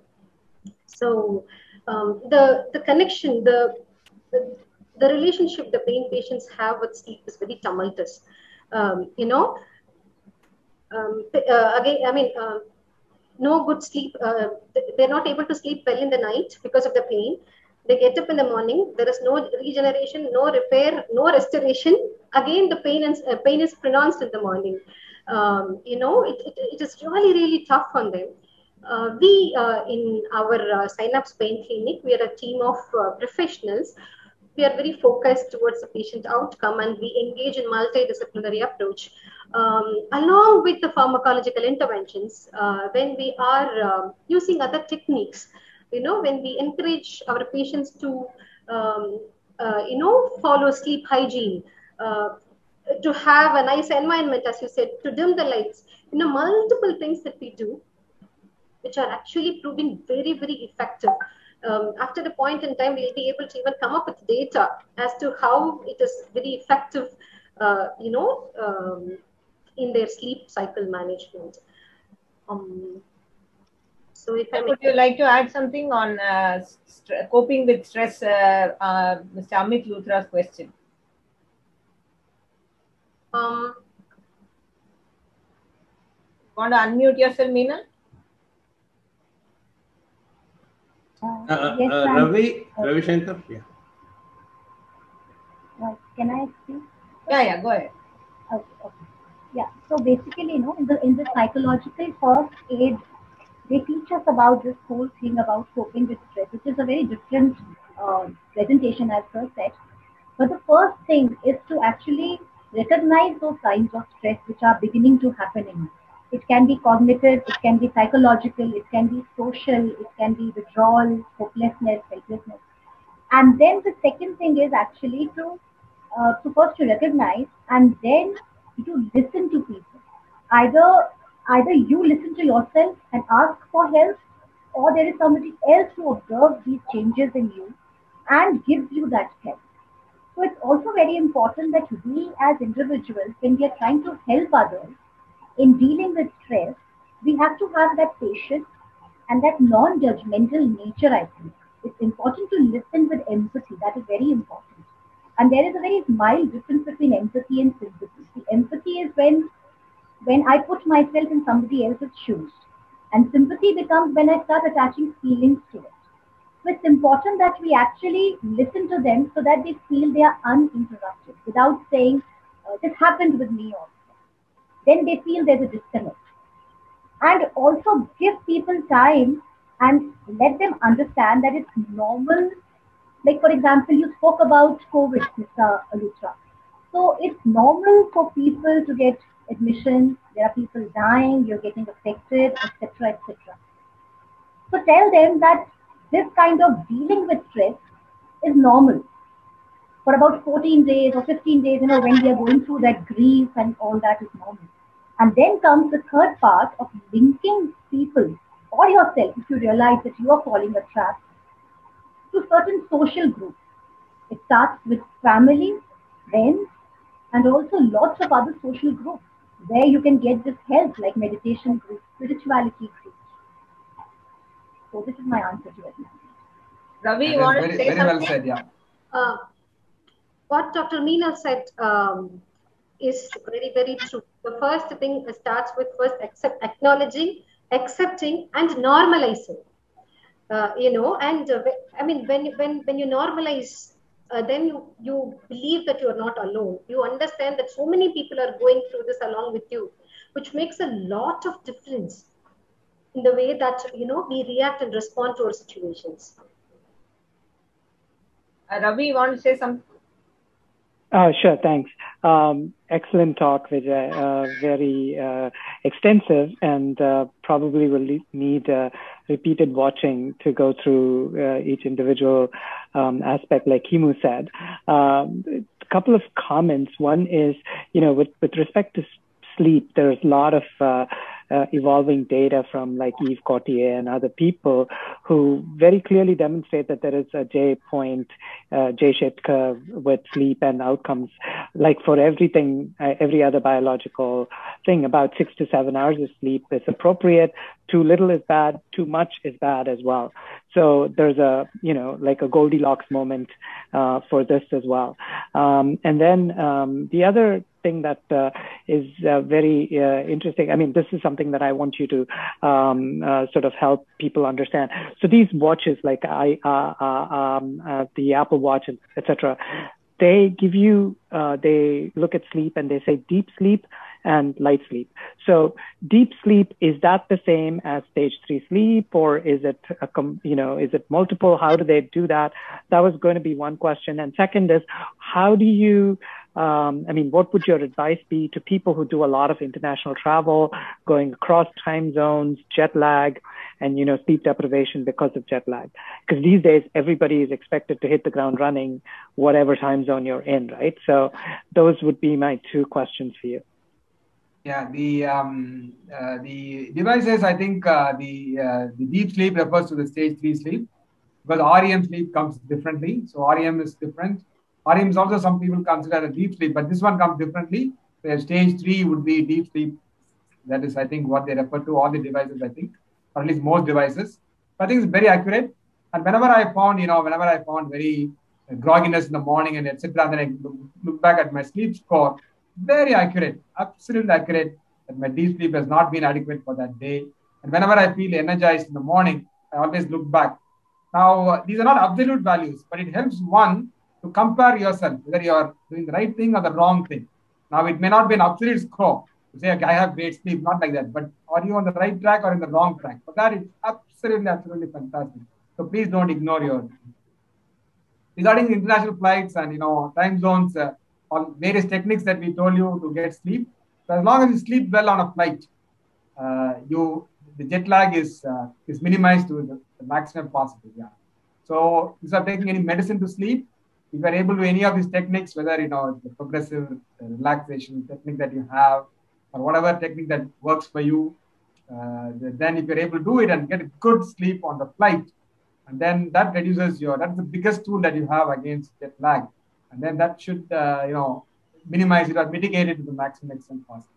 So um, the, the connection, the, the, the relationship the pain patients have with sleep is very tumultuous, um, you know. Um, uh, again, I mean, uh, no good sleep, uh, they're not able to sleep well in the night because of the pain. They get up in the morning, there is no regeneration, no repair, no restoration. Again, the pain, and, uh, pain is pronounced in the morning. Um, you know, it, it, it is really, really tough on them. Uh, we, uh, in our uh, Synapse Pain Clinic, we are a team of uh, professionals. We are very focused towards the patient outcome, and we engage in multidisciplinary approach. Um, along with the pharmacological interventions, uh, when we are uh, using other techniques, you know, when we encourage our patients to, um, uh, you know, follow sleep hygiene, uh, to have a nice environment, as you said, to dim the lights, you know, multiple things that we do, which are actually proving very, very effective. Um, after the point in time, we'll be able to even come up with data as to how it is very effective, uh, you know, um, in their sleep cycle management. Um, so if I would you like to add something on uh, coping with stress, uh, uh, Mister Amit Luthra's question? Um, want to unmute yourself, Meenal? Uh, uh, yes, uh, Ravi, uh, Ravi Shankar, yeah. Right. Can I speak? Yeah, yeah, go ahead. Okay, okay. Yeah, so basically, you know, in the, in the psychological first aid, they teach us about this whole thing about coping with stress, which is a very different uh, presentation, as Sir said. But the first thing is to actually recognize those signs of stress which are beginning to happen in us. It can be cognitive, it can be psychological, it can be social, it can be withdrawal, hopelessness, helplessness. And then the second thing is actually to, uh, to first to recognize and then to listen to people. Either, either you listen to yourself and ask for help, or there is somebody else who observes these changes in you and gives you that help. So it's also very important that we as individuals, when we are trying to help others in dealing with stress, we have to have that patience and that non-judgmental nature, I think. It's important to listen with empathy. That is very important. And there is a very mild difference between empathy and sympathy. The empathy is when, when I put myself in somebody else's shoes. And sympathy becomes when I start attaching feelings to it. So it's important that we actually listen to them so that they feel they are uninterrupted without saying, uh, this happened with me also. Then they feel there's a disconnect. And also give people time and let them understand that it's normal. Like, for example, you spoke about COVID, Mister Alutra. So it's normal for people to get admission. There are people dying, you're getting affected, et cetera, et cetera. So tell them that this kind of dealing with stress is normal for about fourteen days or fifteen days, you know, when we are going through that grief and all that is normal. And then comes the third part of linking people or yourself, if you realize that you are falling a trap, to certain social groups. It starts with family, friends, and also lots of other social groups where you can get this help, like meditation groups, spirituality groups. So this is my answer to it. Ravi, you want to say something? Very well said, yeah. Uh, what Doctor Meenal said um, is very, very true. The first thing starts with first accept, acknowledging, accepting, and normalizing. Uh, you know, and uh, I mean, when when when you normalize, uh, then you you believe that you are not alone. You understand that so many people are going through this along with you, which makes a lot of difference in the way that, you know, we react and respond to our situations. Uh, Ravi, you want to say something? Uh, sure, thanks. Um, excellent talk, Vijay. Uh, very uh, extensive, and uh, probably will need uh, repeated watching to go through uh, each individual um, aspect, like Himu said. Um, a couple of comments. One is, you know, with, with respect to sleep, there's a lot of uh, Uh, evolving data from like Yves Cortier and other people who very clearly demonstrate that there is a J point, uh, J-shaped curve with sleep and outcomes. Like for everything, uh, every other biological thing, about six to seven hours of sleep is appropriate. Too little is bad. Too much is bad as well. So there's a, you know, like a Goldilocks moment uh, for this as well. Um, and then um, the other thing that uh, is uh, very uh, interesting. I mean, this is something that I want you to um, uh, sort of help people understand. So these watches, like I, uh, uh, um, uh, the Apple Watch, et cetera, they give you, uh, they look at sleep and they say deep sleep and light sleep. So deep sleep, is that the same as stage three sleep, or is it, a com you know, is it multiple? How do they do that? That was going to be one question. And second is, how do you, um, I mean, what would your advice be to people who do a lot of international travel, going across time zones, jet lag, and, you know, sleep deprivation because of jet lag? Because these days, everybody is expected to hit the ground running, whatever time zone you're in, right? So those would be my two questions for you. Yeah, the um, uh, the devices, I think uh, the, uh, the deep sleep refers to the stage three sleep, because R E M sleep comes differently. So R E M is different. R E M is also, some people consider a deep sleep, but this one comes differently. So stage three would be deep sleep. That is, I think, what they refer to all the devices, I think, or at least most devices. But I think it's very accurate. And whenever I found, you know, whenever I found very grogginess in the morning and et cetera, and then I look back at my sleep score, very accurate, absolutely accurate, that my deep sleep has not been adequate for that day. And whenever I feel energized in the morning, I always look back. Now, uh, these are not absolute values, but it helps one to compare yourself, whether you are doing the right thing or the wrong thing. Now, it may not be an absolute score to say, okay, I have great sleep, not like that, but are you on the right track or in the wrong track? But that is absolutely, absolutely fantastic. So please don't ignore your... Regarding international flights and, you know, time zones, uh, on various techniques that we told you to get sleep. So as long as you sleep well on a flight, uh, you the jet lag is uh, is minimized to the, the maximum possible. Yeah. So if you are taking any medicine to sleep, if you are able to do any of these techniques, whether, you know, the progressive relaxation technique that you have, or whatever technique that works for you, uh, then if you are able to do it and get a good sleep on the flight, and then that reduces your, that's the biggest tool that you have against jet lag. And then that should, uh, you know, minimize it or mitigate it to the maximum extent possible.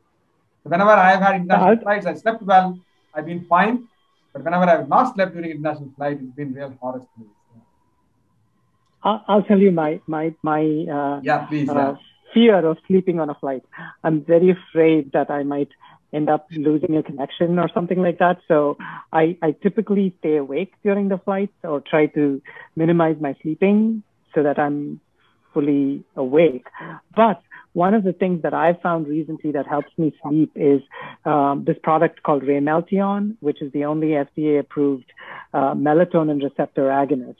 So whenever I have had international flights, I slept well, I've been fine. But whenever I have not slept during international flight, it's been real horror stories. Yeah. I'll tell you my, my, my uh, yeah, please, uh, yeah. fear of sleeping on a flight. I'm very afraid that I might end up losing a connection or something like that. So I, I typically stay awake during the flight or try to minimize my sleeping so that I'm fully awake. But one of the things that I've found recently that helps me sleep is um, this product called Ramelteon, which is the only F D A-approved uh, melatonin receptor agonist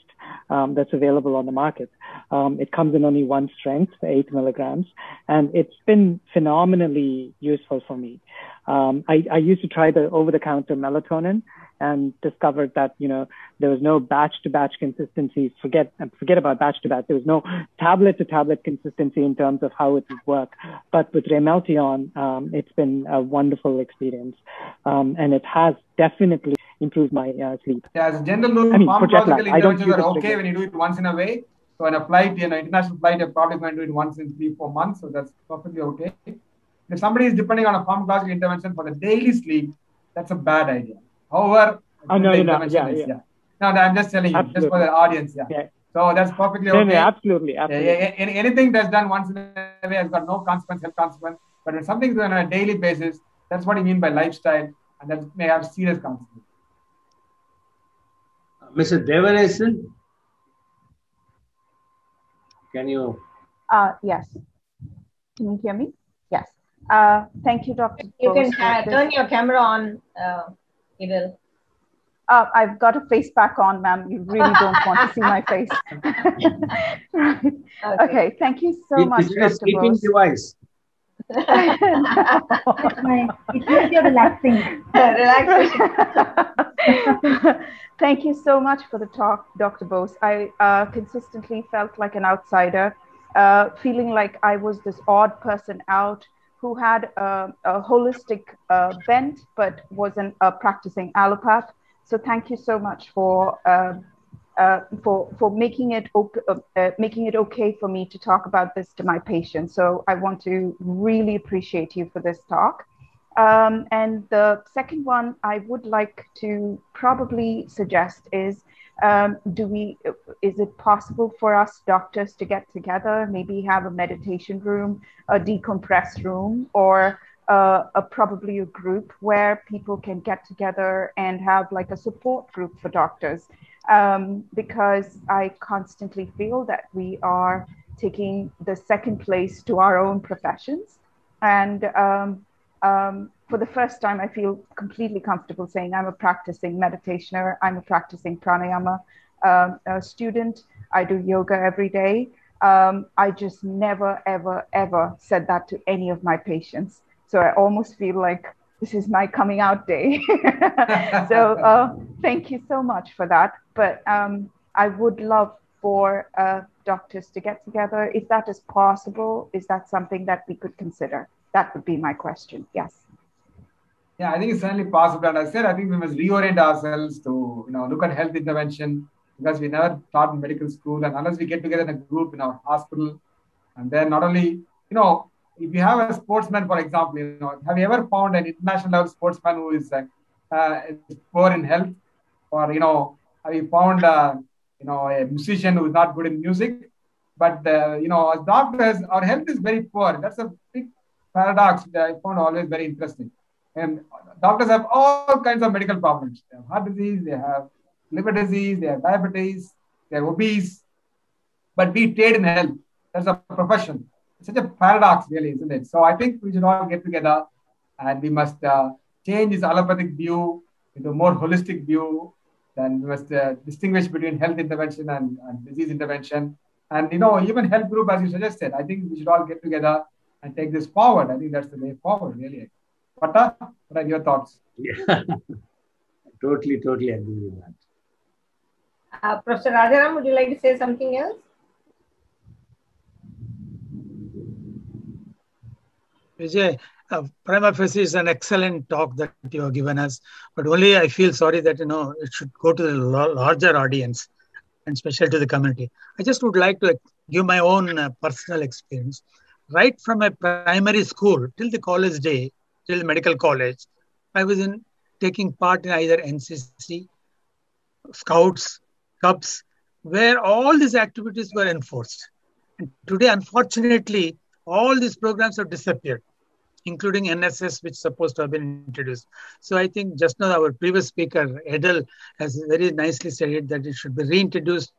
um, that's available on the market. Um, it comes in only one strength, eight milligrams, and it's been phenomenally useful for me. Um, I, I used to try the over-the-counter melatonin and discovered that, you know, there was no batch-to-batch consistency. Forget forget about batch-to-batch. There was no tablet-to-tablet consistency in terms of how it would work. But with Ramelteon, um, it's been a wonderful experience. Um, and it has definitely improved my uh, sleep. Yeah, as a general rule, I mean, pharmacological interventions are okay when you do it once in a way. So in a flight, in an international flight, you're probably going to do it once in three, four months. So that's perfectly okay. If somebody is depending on a pharmacological intervention for the daily sleep, that's a bad idea. However, oh, no, no, yeah, is, yeah. Yeah. no, no, I'm just telling you, absolutely. Just for the audience, yeah. yeah. So that's perfectly okay. No, no, absolutely, absolutely. Yeah, yeah. Anything that's done once in a way has got no consequence, health consequence. But when something's done on a daily basis, that's what you mean by lifestyle, and that may have serious consequences. Mister Devarajan, can you? Uh, yes. Can you hear me? Yes. Uh, thank you, Doctor You Bose, can uh, turn your camera on. Uh, Will. Uh, I've got a face pack on, ma'am. You really don't want to see my face. Right. Okay. Okay, thank you so it, much. Is it a sleeping device? No. It's just your relaxing. Relaxing. Thank you so much for the talk, Doctor Bose. I uh, consistently felt like an outsider, uh, feeling like I was this odd person out who had a, a holistic uh, bent, but wasn't a practicing allopath. So thank you so much for uh, uh, for for making it op uh, making it okay for me to talk about this to my patients. So I want to really appreciate you for this talk. Um, and the second one I would like to probably suggest is, um, do we? Is it possible for us doctors to get together, maybe have a meditation room, a decompress room, or uh, a probably a group where people can get together and have like a support group for doctors? Um, because I constantly feel that we are taking the second place to our own professions, and um, um, for the first time, I feel completely comfortable saying I'm a practicing meditationer. I'm a practicing pranayama um, a student. I do yoga every day. Um, I just never, ever, ever said that to any of my patients. So I almost feel like this is my coming out day. So uh, thank you so much for that. But um, I would love for uh, doctors to get together. If that is possible, is that something that we could consider? That would be my question. Yes. Yeah, I think it's certainly possible. And I said, I think we must reorient ourselves to, you know, look at health intervention, because we never taught in medical school. And unless we get together in a group in our hospital, and then not only, you know, if you have a sportsman, for example, you know, have you ever found an international level sportsman who is uh, uh, poor in health? Or, you know, have you found, uh, you know, a musician who is not good in music? But, uh, you know, as doctors, our health is very poor. That's a big paradox that I found always very interesting. And doctors have all kinds of medical problems. They have heart disease, they have liver disease, they have diabetes, they are obese. But we trade in health. That's a profession. It's such a paradox, really, isn't it? So I think we should all get together, and we must uh, change this allopathic view into a more holistic view. Then we must uh, distinguish between health intervention and, and disease intervention. And, you know, even health group, as you suggested, I think we should all get together and take this forward. I think that's the way forward, really. Patta, what are your thoughts? Yeah. totally, totally agree with that. Uh, Professor Rajaram, would you like to say something else? Vijay, uh, prima facie is an excellent talk that you have given us, but only I feel sorry that, you know, it should go to the larger audience. and special to the community. I just would like to give my own uh, personal experience. Right from my primary school till the college day, till the medical college, I was in taking part in either N C C, Scouts, Cubs, where all these activities were enforced. And today, unfortunately, all these programs have disappeared, including N S S, which is supposed to have been introduced. So I think just now our previous speaker, Edel, has very nicely said that it should be reintroduced,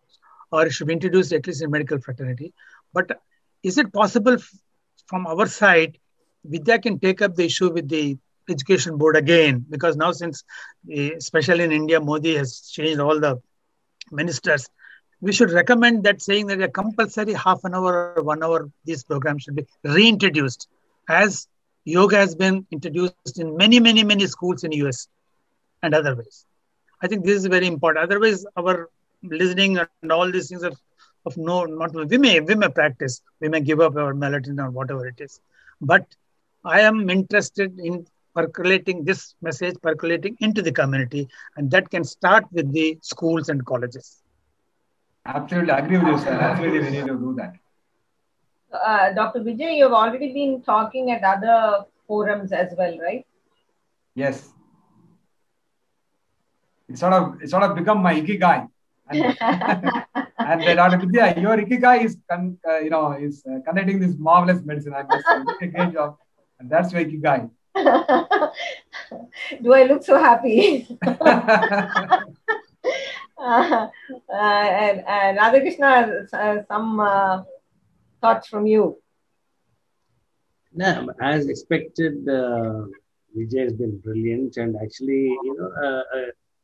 or it should be introduced at least in medical fraternity. But is it possible from our side, Vidya can take up the issue with the Education Board again, because now since, especially in India, Modi has changed all the ministers, we should recommend that saying that a compulsory half an hour or one hour, these programs should be reintroduced, as yoga has been introduced in many, many, many schools in the U S and other ways. I think this is very important. Otherwise, our listening and all these things are of no, not, we may, we may practice, we may give up our melatonin or whatever it is. But I am interested in percolating this message, percolating into the community, and that can start with the schools and colleges. Absolutely, I agree with you, sir. Absolutely, we need to do that. Uh, Doctor Vijay, you have already been talking at other forums as well, right? Yes. It's sort of, it's sort of become my Ikigai. And, and then Doctor Vidya, your Ikigai is, con, uh, you know, is uh, conducting this marvelous medicine. I must say, a great job, and that's your Ikigai. Do I look so happy? Uh, uh, and, and Radhakrishna, uh, some uh, thoughts from you. No, as expected, uh, Vijay has been brilliant, and actually, you know, uh, uh,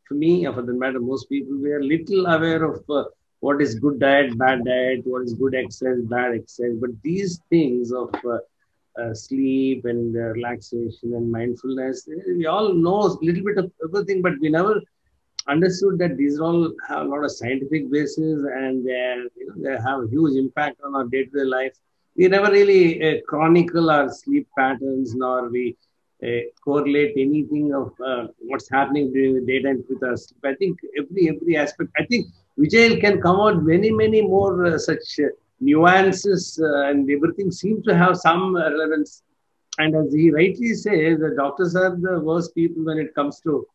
for me, for the matter, most people, we are little aware of uh, what is good diet, bad diet, what is good exercise, bad exercise. But these things of uh, uh, sleep and uh, relaxation and mindfulness, we all know a little bit of everything, but we never understood that these all have a lot of scientific basis, and you know, they have a huge impact on our day-to-day life. We never really uh, chronicle our sleep patterns, nor we uh, correlate anything of uh, what's happening during the daytime with our sleep. I think every every aspect, I think Vijay can come out many, many more uh, such uh, nuances, uh, and everything seems to have some uh, relevance. And as he rightly says, the doctors are the worst people when it comes to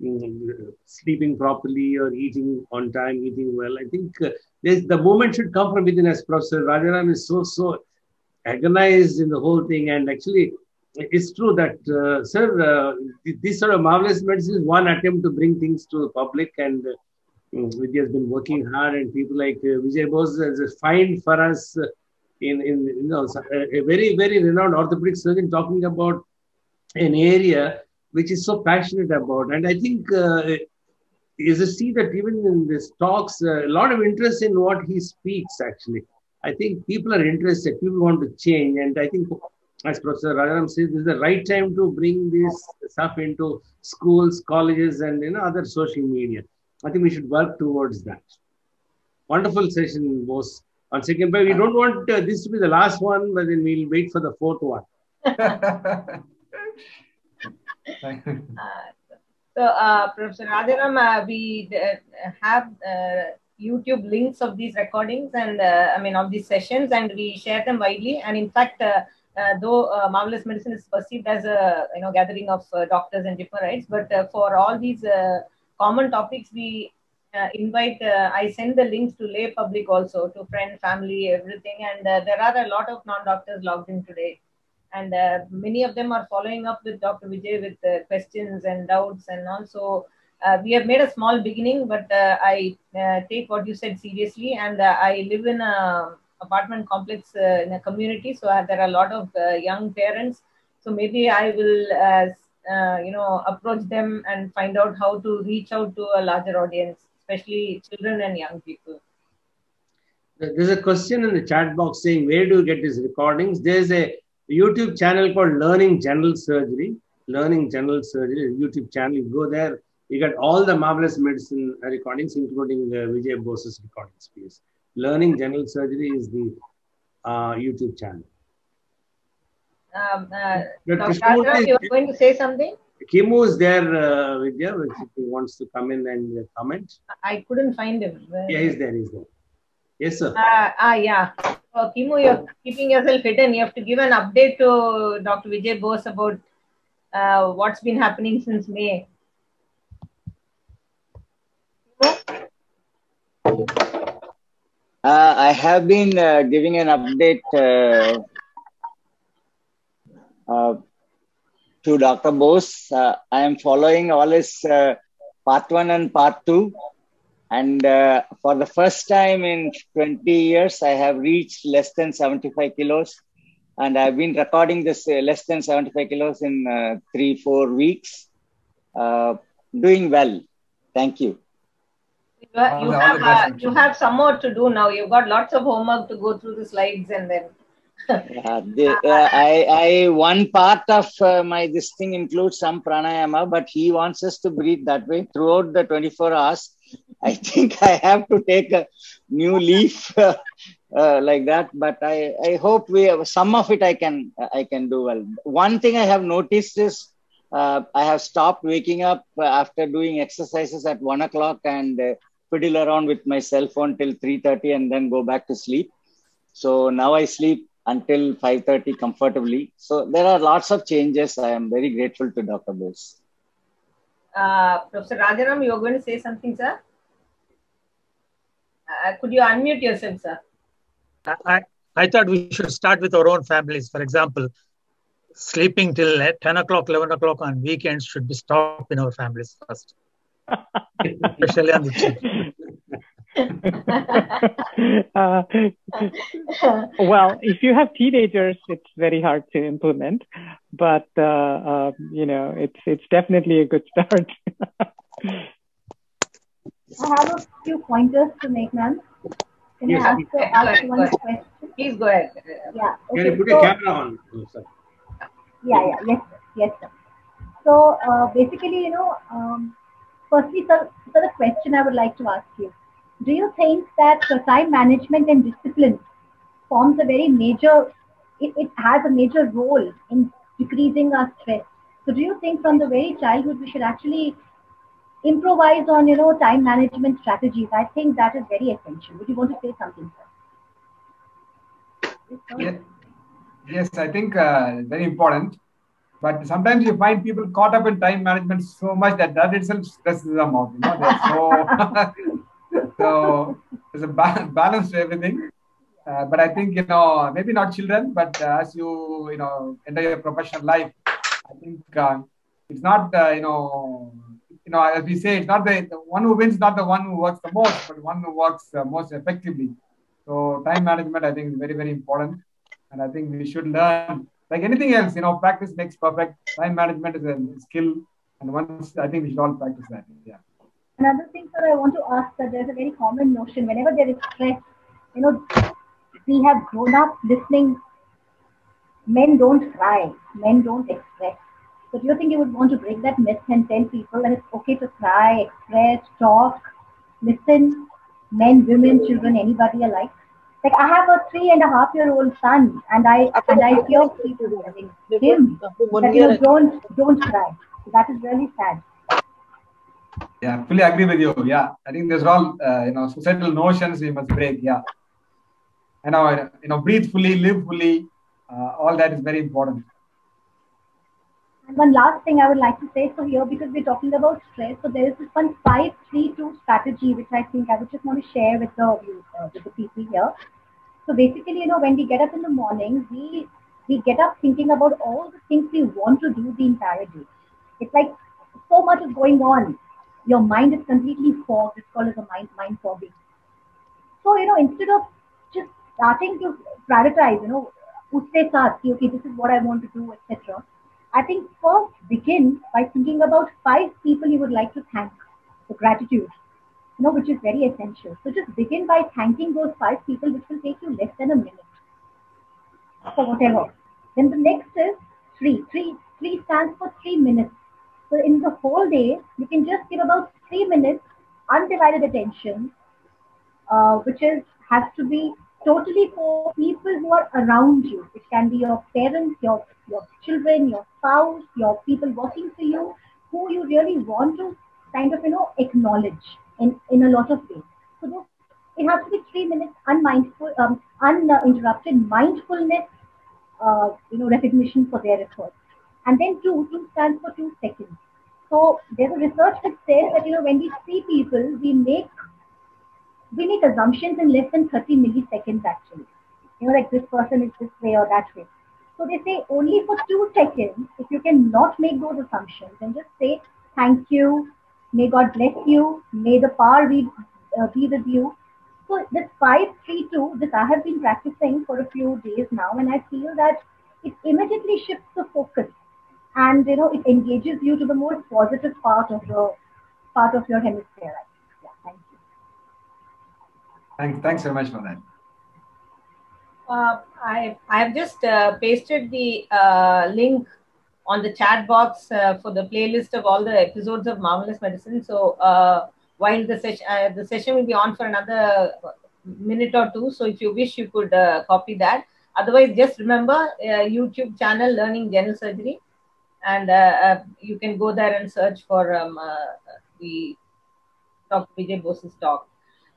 Mm, sleeping properly or eating on time, eating well. I think uh, the movement should come from within us. Professor Rajaram is so, so agonized in the whole thing. And actually, it's true that, uh, sir, uh, this sort of marvelous medicine is one attempt to bring things to the public. And uh, Vidya has been working hard, and people like uh, Vijay Bose has find for us uh, in, in you know, a very, very renowned orthopedic surgeon talking about an area which is so passionate about. And I think uh, is to see that even in these talks, uh, a lot of interest in what he speaks, actually. I think people are interested, people want to change. And I think, as Professor Rajaram says, this is the right time to bring this stuff into schools, colleges, and you know, other social media. I think we should work towards that. Wonderful session, Bose. On second, but we don't want uh, this to be the last one, but then we'll wait for the fourth one. Thank you. Uh, so, uh, Professor Radharam, uh, we uh, have uh, YouTube links of these recordings and uh, I mean of these sessions, and we share them widely. And in fact, uh, uh, though uh, Marvelous Medicine is perceived as a you know gathering of uh, doctors and different, but uh, for all these uh, common topics, we uh, invite. Uh, I send the links to lay public also, to friend, family, everything. And uh, there are a lot of non-doctors logged in today. And uh, many of them are following up with Doctor Vijay with uh, questions and doubts and also uh, we have made a small beginning, but uh, I uh, take what you said seriously, and uh, I live in an apartment complex uh, in a community, so uh, there are a lot of uh, young parents, so maybe I will uh, uh, you know approach them and find out how to reach out to a larger audience, especially children and young people. There's a question in the chat box saying, where do you get these recordings? There's a YouTube channel called Learning General Surgery. Learning General Surgery YouTube channel. You go there, you get all the Marvelous Medicine recordings, including uh, Vijay Bose's recordings, please. Learning General Surgery is the uh, YouTube channel. Um, uh, Doctor Kasturba, you were going to say something? Kimu is there, uh, Vidya, if he wants to come in and comment. I couldn't find him. Where... Yeah, he's there, he's there. Yes, sir. Ah, uh, uh, yeah. Oh, Kimu, you're keeping yourself hidden. You have to give an update to Doctor Vijay Bose about uh, what's been happening since May. Uh, I have been uh, giving an update uh, uh, to Doctor Bose. Uh, I am following all his uh, part one and part two. And uh, for the first time in twenty years, I have reached less than seventy-five kilos. And I've been recording this uh, less than seventy-five kilos in uh, three, four weeks. Uh, doing well. Thank you. You, are, you, have, uh, you have some more to do now. You've got lots of homework to go through the slides and then... uh, the, uh, I, I, one part of uh, my, this thing includes some pranayama, but he wants us to breathe that way throughout the twenty-four hours. I think I have to take a new leaf uh, uh, like that, but I, I hope we have, some of it I can, uh, I can do well. One thing I have noticed is uh, I have stopped waking up after doing exercises at one o'clock and uh, fiddle around with my cell phone till three thirty and then go back to sleep. So now I sleep until five thirty comfortably. So there are lots of changes. I am very grateful to Doctor Bose. Uh, Professor Rajaram, you are going to say something, sir? Uh, could you unmute yourself, sir? I, I thought we should start with our own families. For example, sleeping till ten o'clock, eleven o'clock on weekends should be stopped in our families first. Especially on the children. uh, well, if you have teenagers, it's very hard to implement, but uh, uh, you know, it's it's definitely a good start. I have a few pointers to make, ma'am. Can yes, I ask, uh, ask one ahead. question? Please go ahead. Yeah. Okay. Can you put so, a camera on? Oh, yeah, yeah, yes, sir. yes, sir. So uh, basically, you know, um, firstly, sir, sir, the question I would like to ask you. Do you think that time management and discipline forms a very major, it, it has a major role in decreasing our stress? So do you think from the very childhood we should actually improvise on, you know, time management strategies? I think that is very essential. Would you want to say something, sir? Yes, yes I think uh, very important. But sometimes you find people caught up in time management so much that that itself stresses them out. You know, they're so... So there's a ba balance to everything, uh, but I think, you know, maybe not children, but uh, as you, you know, enter your professional life, I think uh, it's not, uh, you know, you know, as we say, it's not the, the one who wins, not the one who works the most, but one who works uh, most effectively. So time management, I think, is very, very important. And I think we should learn, like anything else, you know, practice makes perfect. Time management is a skill. And once, I think we should all practice that. Yeah. Another thing, sir, I want to ask that there's a very common notion whenever there is stress, you know, we have grown up listening, men don't cry, men don't express. So do you think you would want to break that myth and tell people that it's okay to cry, express, talk, listen, men, women, children, anybody alike? Like I have a three and a half year old son and I and I hear people telling him that, you know, don't, don't cry. So that is really sad. Yeah, fully agree with you. Yeah, I think there's all uh, you know, societal notions we must break. Yeah, and now, you know, breathe fully, live fully. Uh, all that is very important. And one last thing I would like to say, so here, because we're talking about stress, so there is this one five three two strategy which I think I would just want to share with the uh, with the people here. So basically, you know, when we get up in the morning, we we get up thinking about all the things we want to do the entire day. It's like so much is going on. Your mind is completely fogged. It's called as a mind mind fogging. So, you know, instead of just starting to prioritize, you know, usse saath, okay, this is what I want to do, et cetera. I think first begin by thinking about five people you would like to thank for gratitude, you know, which is very essential. So just begin by thanking those five people, which will take you less than a minute for whatever. Then the next is three. Three, three stands for three minutes. So in the whole day, you can just give about three minutes undivided attention, uh, which is has to be totally for people who are around you. It can be your parents, your, your children, your spouse, your people working for you, who you really want to kind of, you know, acknowledge in, in a lot of ways. So those, it has to be three minutes unmindful, um, uninterrupted mindfulness, uh, you know, recognition for their efforts. And then two, two stands for two seconds. So there's a research that says that, you know, when we see people, we make we make assumptions in less than thirty milliseconds actually. You know, like this person is this way or that way. So they say only for two seconds, if you can not make those assumptions and just say, thank you, may God bless you, may the power be, uh, be with you. So this five three two, this I have been practicing for a few days now, and I feel that it immediately shifts the focus. And, you know, it engages you to the more positive part of your part of your hemisphere. Yeah, thank you. Thank, thanks so much for that. Uh, I I have just uh, pasted the uh, link on the chat box uh, for the playlist of all the episodes of Marvelous Medicine. So uh, while the session uh, the session will be on for another minute or two. So if you wish, you could uh, copy that. Otherwise, just remember uh, YouTube channel Learning General Surgery. And uh, uh, you can go there and search for um, uh, the Doctor Vijay Bose's talk.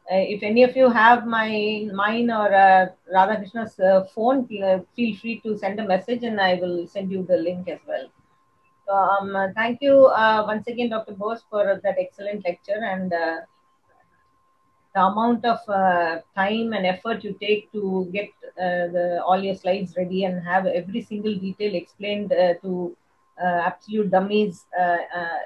Uh, if any of you have my mine or uh, Radhakrishna's uh, phone, feel free to send a message, and I will send you the link as well. So, um, uh, thank you uh, once again, Doctor Bose, for that excellent lecture, and uh, the amount of uh, time and effort you take to get uh, the, all your slides ready and have every single detail explained uh, to. Uh, absolute dummies. Uh, uh,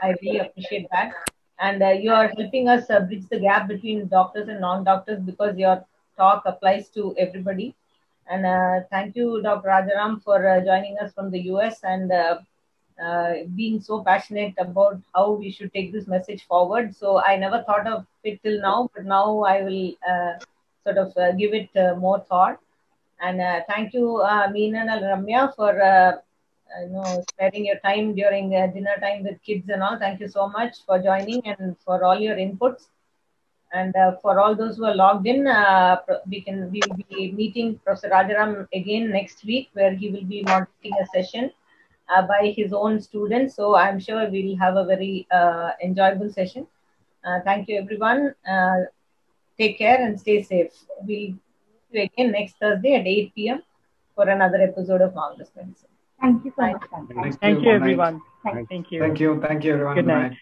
I really appreciate that. And uh, you are helping us uh, bridge the gap between doctors and non-doctors, because your talk applies to everybody. And uh, thank you, Doctor Rajaram, for uh, joining us from the U S and uh, uh, being so passionate about how we should take this message forward. So I never thought of it till now, but now I will uh, sort of uh, give it uh, more thought. And uh, thank you, uh, Meenal and Ramya, for uh, I know, sparing your time during uh, dinner time with kids and all. Thank you so much for joining and for all your inputs. And uh, for all those who are logged in, uh, we can we will be meeting Professor Rajaram again next week, where he will be moderating a session uh, by his own students. So I'm sure we'll have a very uh, enjoyable session. Uh, thank you, everyone. Uh, take care and stay safe. We'll see you again next Thursday at eight P M for another episode of Marvelous Medicine. Thank you so much. Thank you, Thank you everyone. Thank you. Thank you. Thank you, everyone. Good night. Bye.